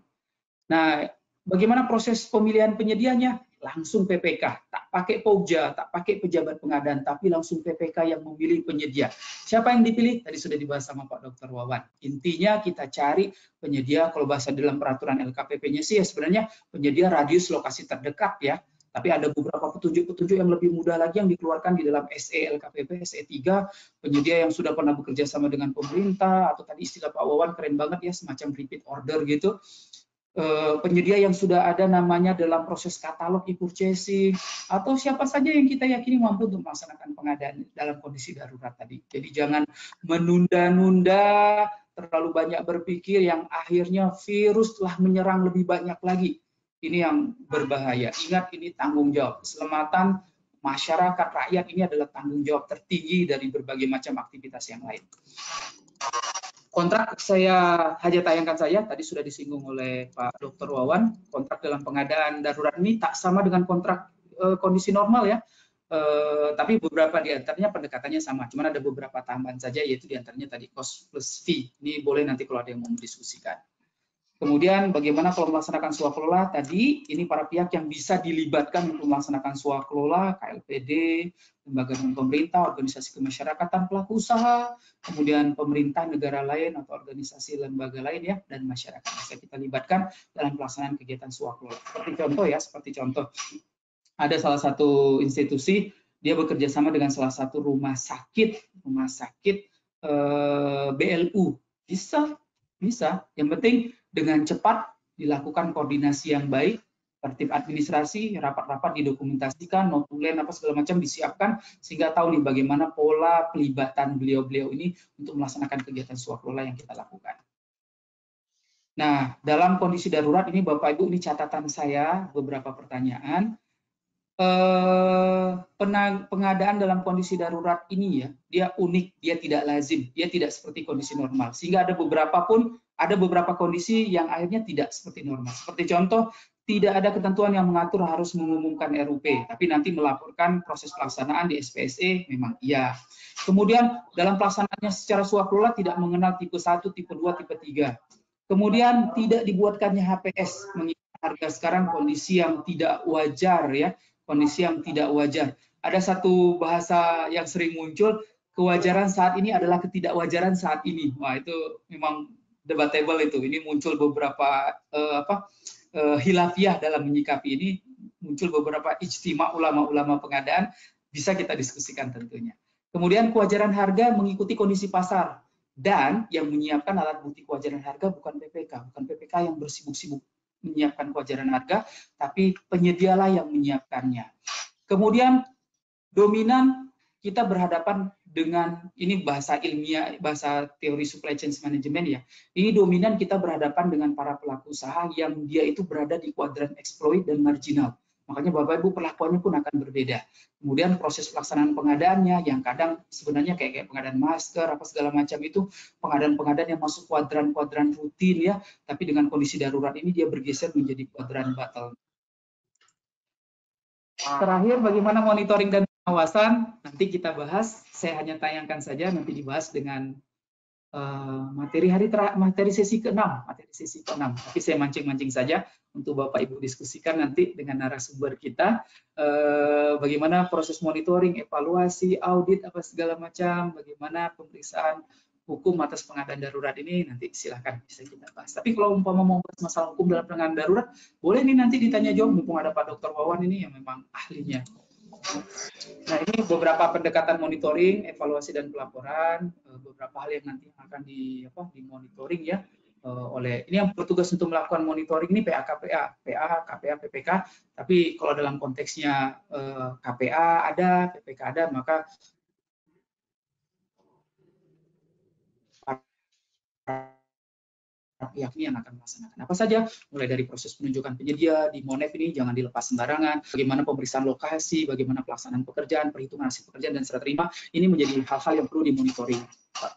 Nah, bagaimana proses pemilihan penyedianya? Langsung PPK, tak pakai Pokja, tak pakai pejabat pengadaan, tapi langsung PPK yang memilih penyedia. Siapa yang dipilih? Tadi sudah dibahas sama Pak Dokter Wawan. Intinya kita cari penyedia, kalau bahasa dalam peraturan LKPP-nya sih ya sebenarnya penyedia radius lokasi terdekat ya, tapi ada beberapa petunjuk-petunjuk yang lebih mudah lagi yang dikeluarkan di dalam SE LKPP, SE3, penyedia yang sudah pernah bekerja sama dengan pemerintah, atau tadi istilah Pak Wawan keren banget ya, semacam repeat order gitu. Penyedia yang sudah ada namanya dalam proses katalog e-purchasing, atau siapa saja yang kita yakini mampu untuk melaksanakan pengadaan dalam kondisi darurat tadi. Jadi jangan menunda-nunda, terlalu banyak berpikir yang akhirnya virus telah menyerang lebih banyak lagi. Ini yang berbahaya. Ingat, ini tanggung jawab. Keselamatan masyarakat, rakyat ini adalah tanggung jawab tertinggi dari berbagai macam aktivitas yang lain. Kontrak saya hanya tayangkan saya, tadi sudah disinggung oleh Pak Dr. Wawan, kontrak dalam pengadaan darurat ini tak sama dengan kontrak kondisi normal ya, tapi beberapa di antaranya pendekatannya sama, cuman ada beberapa tambahan saja, yaitu di antaranya tadi cost plus fee, ini boleh nanti kalau ada yang mau mendiskusikan. Kemudian bagaimana kalau melaksanakan swakelola tadi, ini para pihak yang bisa dilibatkan untuk melaksanakan swakelola, KLPD, lembaga non pemerintah, organisasi kemasyarakatan, pelaku usaha, kemudian pemerintah negara lain atau organisasi lembaga lain ya, dan masyarakat bisa kita libatkan dalam pelaksanaan kegiatan swakelola. Seperti contoh, ada salah satu institusi, dia bekerja sama dengan salah satu rumah sakit BLU, bisa, yang penting dengan cepat dilakukan koordinasi yang baik, tertib administrasi, rapat-rapat didokumentasikan, notulen apa segala macam disiapkan, sehingga tahu nih bagaimana pola pelibatan beliau-beliau ini untuk melaksanakan kegiatan swakelola yang kita lakukan. Nah, dalam kondisi darurat ini Bapak Ibu, ini catatan saya, beberapa pertanyaan. Pengadaan dalam kondisi darurat ini ya, dia unik, dia tidak lazim, dia tidak seperti kondisi normal, sehingga ada beberapa kondisi yang akhirnya tidak seperti normal. Seperti contoh, tidak ada ketentuan yang mengatur harus mengumumkan RUP, tapi nanti melaporkan proses pelaksanaan di SPSE, memang iya. Kemudian dalam pelaksanaannya secara swakelola tidak mengenal tipe 1, tipe 2, tipe 3. Kemudian tidak dibuatkannya HPS, mengingat harga sekarang kondisi yang tidak wajar ya. Ada satu bahasa yang sering muncul, kewajaran saat ini adalah ketidakwajaran saat ini. Wah, itu memang debatable itu. Ini muncul beberapa hilafiah dalam menyikapi ini, muncul beberapa ijtima ulama-ulama pengadaan, bisa kita diskusikan tentunya. Kemudian kewajaran harga mengikuti kondisi pasar, dan yang menyiapkan alat bukti kewajaran harga bukan PPK yang bersibuk-sibuk menyiapkan kewajaran harga, tapi penyedialah yang menyiapkannya. Kemudian dominan kita berhadapan dengan, ini bahasa ilmiah, bahasa teori supply chain management ya, ini dominan kita berhadapan dengan para pelaku usaha yang dia itu berada di kuadran exploit dan marginal. Makanya Bapak Ibu perlakuannya pun akan berbeda. Kemudian proses pelaksanaan pengadaannya yang kadang sebenarnya kayak pengadaan masker apa segala macam itu pengadaan-pengadaan yang masuk kuadran-kuadran rutin ya, tapi dengan kondisi darurat ini dia bergeser menjadi kuadran batal. Terakhir bagaimana monitoring dan pengawasan? Nanti kita bahas, saya hanya tayangkan saja, nanti dibahas dengan materi sesi ke-6, tapi saya mancing-mancing saja untuk Bapak Ibu diskusikan nanti dengan narasumber kita bagaimana proses monitoring, evaluasi, audit apa segala macam, bagaimana pemeriksaan hukum atas pengadaan darurat ini nanti silahkan bisa kita bahas. Tapi kalau umpama mau bahas masalah hukum dalam pengadaan darurat, boleh nih nanti ditanya jawab mumpung ada Pak Dokter Wawan ini yang memang ahlinya. Nah, ini beberapa pendekatan monitoring, evaluasi dan pelaporan, beberapa hal yang nanti akan dimonitoring ya oleh ini yang bertugas untuk melakukan monitoring ini PA, KPA, PPK. Tapi kalau dalam konteksnya KPA ada, PPK ada, maka pihak ini yang akan melaksanakan apa saja, mulai dari proses penunjukan penyedia di Monef ini jangan dilepas sembarangan, bagaimana pemeriksaan lokasi, bagaimana pelaksanaan pekerjaan, perhitungan hasil pekerjaan dan serah terima, ini menjadi hal-hal yang perlu dimonitoring.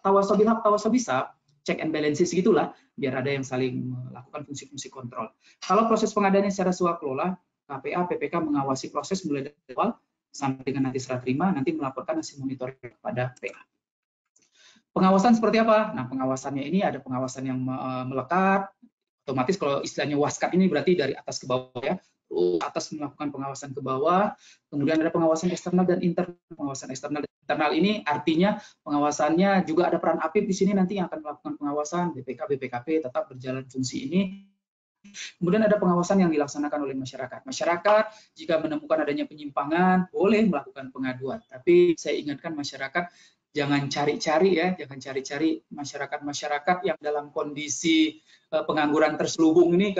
Tawasobilhak, tawasobisa, check and balances gitulah, biar ada yang saling melakukan fungsi-fungsi kontrol. Kalau proses pengadaannya secara swakelola, KPA, PPK mengawasi proses mulai dari awal sampai dengan nanti serah terima, nanti melaporkan hasil monitoring kepada PA. Pengawasan seperti apa? Nah, pengawasannya ini ada pengawasan yang melekat, otomatis kalau istilahnya waskat ini berarti dari atas ke bawah ya, atas melakukan pengawasan ke bawah, kemudian ada pengawasan eksternal dan internal. Pengawasan eksternal dan internal ini artinya pengawasannya juga ada peran APIP di sini nanti yang akan melakukan pengawasan, BPK, BPKP tetap berjalan fungsi ini. Kemudian ada pengawasan yang dilaksanakan oleh masyarakat. Masyarakat jika menemukan adanya penyimpangan boleh melakukan pengaduan. Tapi saya ingatkan masyarakat jangan cari-cari ya, jangan cari-cari masyarakat-masyarakat yang dalam kondisi pengangguran terselubung ini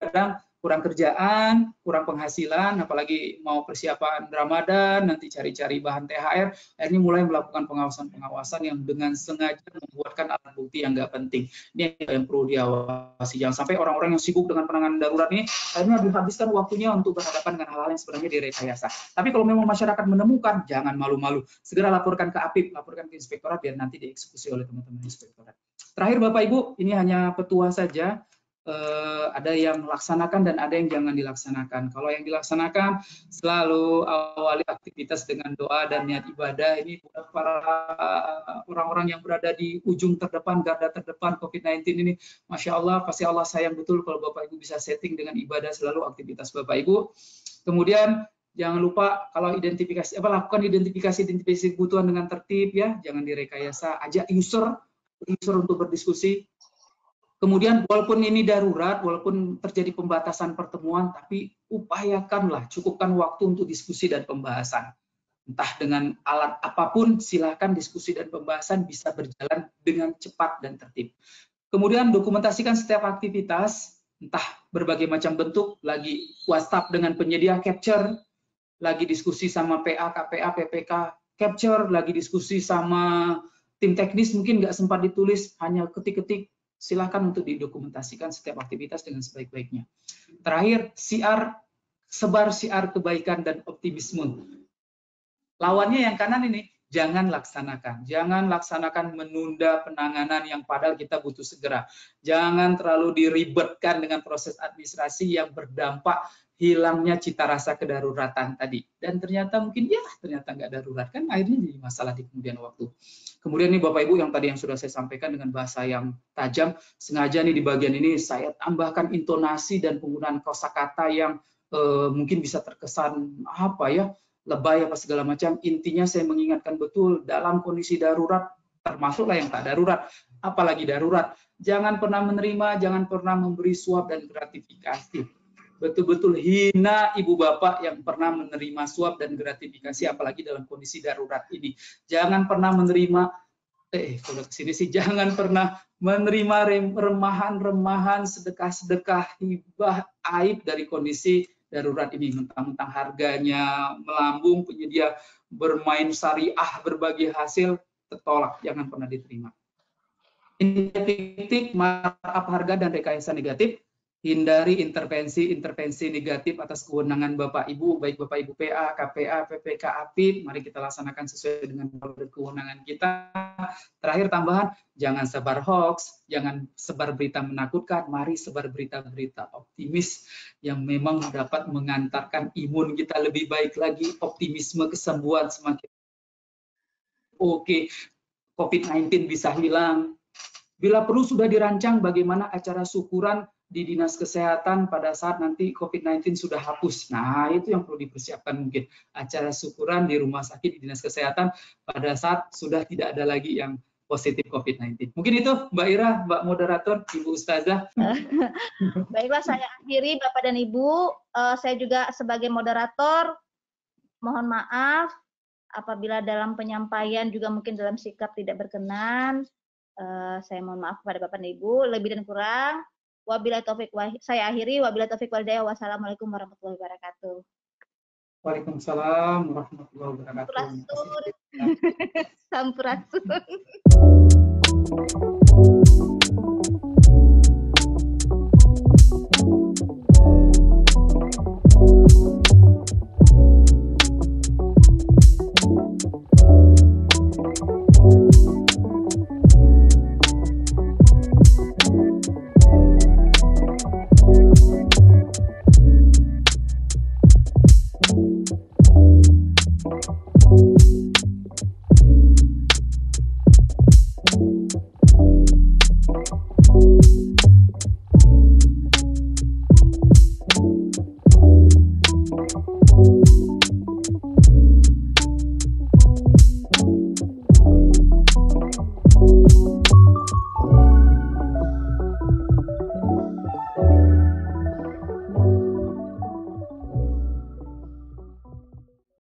kadang kurang kerjaan, kurang penghasilan, apalagi mau persiapan Ramadan, nanti cari-cari bahan THR, akhirnya mulai melakukan pengawasan-pengawasan yang dengan sengaja membuatkan alat bukti yang nggak penting. Ini yang perlu diawasi. Jangan sampai orang-orang yang sibuk dengan penanganan darurat ini, akhirnya dihabiskan waktunya untuk berhadapan dengan hal-hal yang sebenarnya direkayasa. Tapi kalau memang masyarakat menemukan, jangan malu-malu. Segera laporkan ke APIP, laporkan ke Inspektorat, biar nanti dieksekusi oleh teman-teman Inspektorat. Terakhir Bapak-Ibu, ini hanya petua saja. Ada yang laksanakan dan ada yang jangan dilaksanakan. Kalau yang dilaksanakan selalu awali aktivitas dengan doa dan niat ibadah. Ini para orang-orang yang berada di ujung terdepan, garda terdepan COVID-19 ini, Masya Allah, pasti Allah sayang betul kalau Bapak Ibu bisa setting dengan ibadah selalu aktivitas Bapak Ibu. Kemudian jangan lupa kalau identifikasi, lakukan identifikasi kebutuhan dengan tertib ya, jangan direkayasa, ajak user untuk berdiskusi. Kemudian walaupun ini darurat, walaupun terjadi pembatasan pertemuan, tapi upayakanlah, cukupkan waktu untuk diskusi dan pembahasan. Entah dengan alat apapun, silakan diskusi dan pembahasan bisa berjalan dengan cepat dan tertib. Kemudian dokumentasikan setiap aktivitas, entah berbagai macam bentuk, lagi WhatsApp dengan penyedia capture, lagi diskusi sama PA, KPA, PPK capture, lagi diskusi sama tim teknis mungkin nggak sempat ditulis, hanya ketik-ketik. Silahkan untuk didokumentasikan setiap aktivitas dengan sebaik-baiknya. Terakhir, sebar siar kebaikan dan optimisme. Lawannya yang kanan ini, jangan laksanakan. Jangan laksanakan menunda penanganan yang padahal kita butuh segera. Jangan terlalu diribetkan dengan proses administrasi yang berdampak hilangnya cita rasa kedaruratan tadi. Dan ternyata mungkin ya, ternyata nggak darurat. Kan akhirnya jadi masalah di kemudian waktu. Kemudian nih Bapak Ibu yang tadi yang sudah saya sampaikan dengan bahasa yang tajam, sengaja nih di bagian ini saya tambahkan intonasi dan penggunaan kosakata yang mungkin bisa terkesan apa ya, lebay apa segala macam. Intinya saya mengingatkan betul dalam kondisi darurat, termasuklah yang tak darurat, apalagi darurat. Jangan pernah menerima, jangan pernah memberi suap dan gratifikasi. Betul-betul hina ibu bapak yang pernah menerima suap dan gratifikasi, apalagi dalam kondisi darurat ini. Jangan pernah menerima, jangan pernah menerima remahan-remahan, sedekah-sedekah, hibah, aib dari kondisi darurat ini. Mentang-mentang harganya melambung, penyedia bermain syariah berbagi hasil tertolak, jangan pernah diterima. Titik markup harga dan rekayasa negatif, hindari intervensi-intervensi negatif atas kewenangan Bapak Ibu, baik Bapak Ibu PA, KPA, PPK, APIP. Mari kita laksanakan sesuai dengan kewenangan kita. Terakhir tambahan, jangan sebar hoax, jangan sebar berita menakutkan, mari sebar berita-berita optimis yang memang dapat mengantarkan imun kita lebih baik lagi, optimisme kesembuhan semakin oke. COVID-19 bisa hilang. Bila perlu sudah dirancang bagaimana acara syukuran di Dinas Kesehatan pada saat nanti COVID-19 sudah hapus. Nah, itu yang perlu dipersiapkan mungkin. Acara syukuran di rumah sakit, di Dinas Kesehatan pada saat sudah tidak ada lagi yang positif COVID-19. Mungkin itu Mbak Ira, Mbak Moderator, Ibu Ustazah. Baiklah, saya akhiri Bapak dan Ibu. Saya juga sebagai moderator, mohon maaf apabila dalam penyampaian juga mungkin dalam sikap tidak berkenan. Saya mohon maaf kepada Bapak dan Ibu, lebih dan kurang. Wabillahi taufik, saya akhiri. Wabillahi taufik wal hidayah. Wassalamualaikum warahmatullahi wabarakatuh. Waalaikumsalam warahmatullahi wabarakatuh. Sampurasun.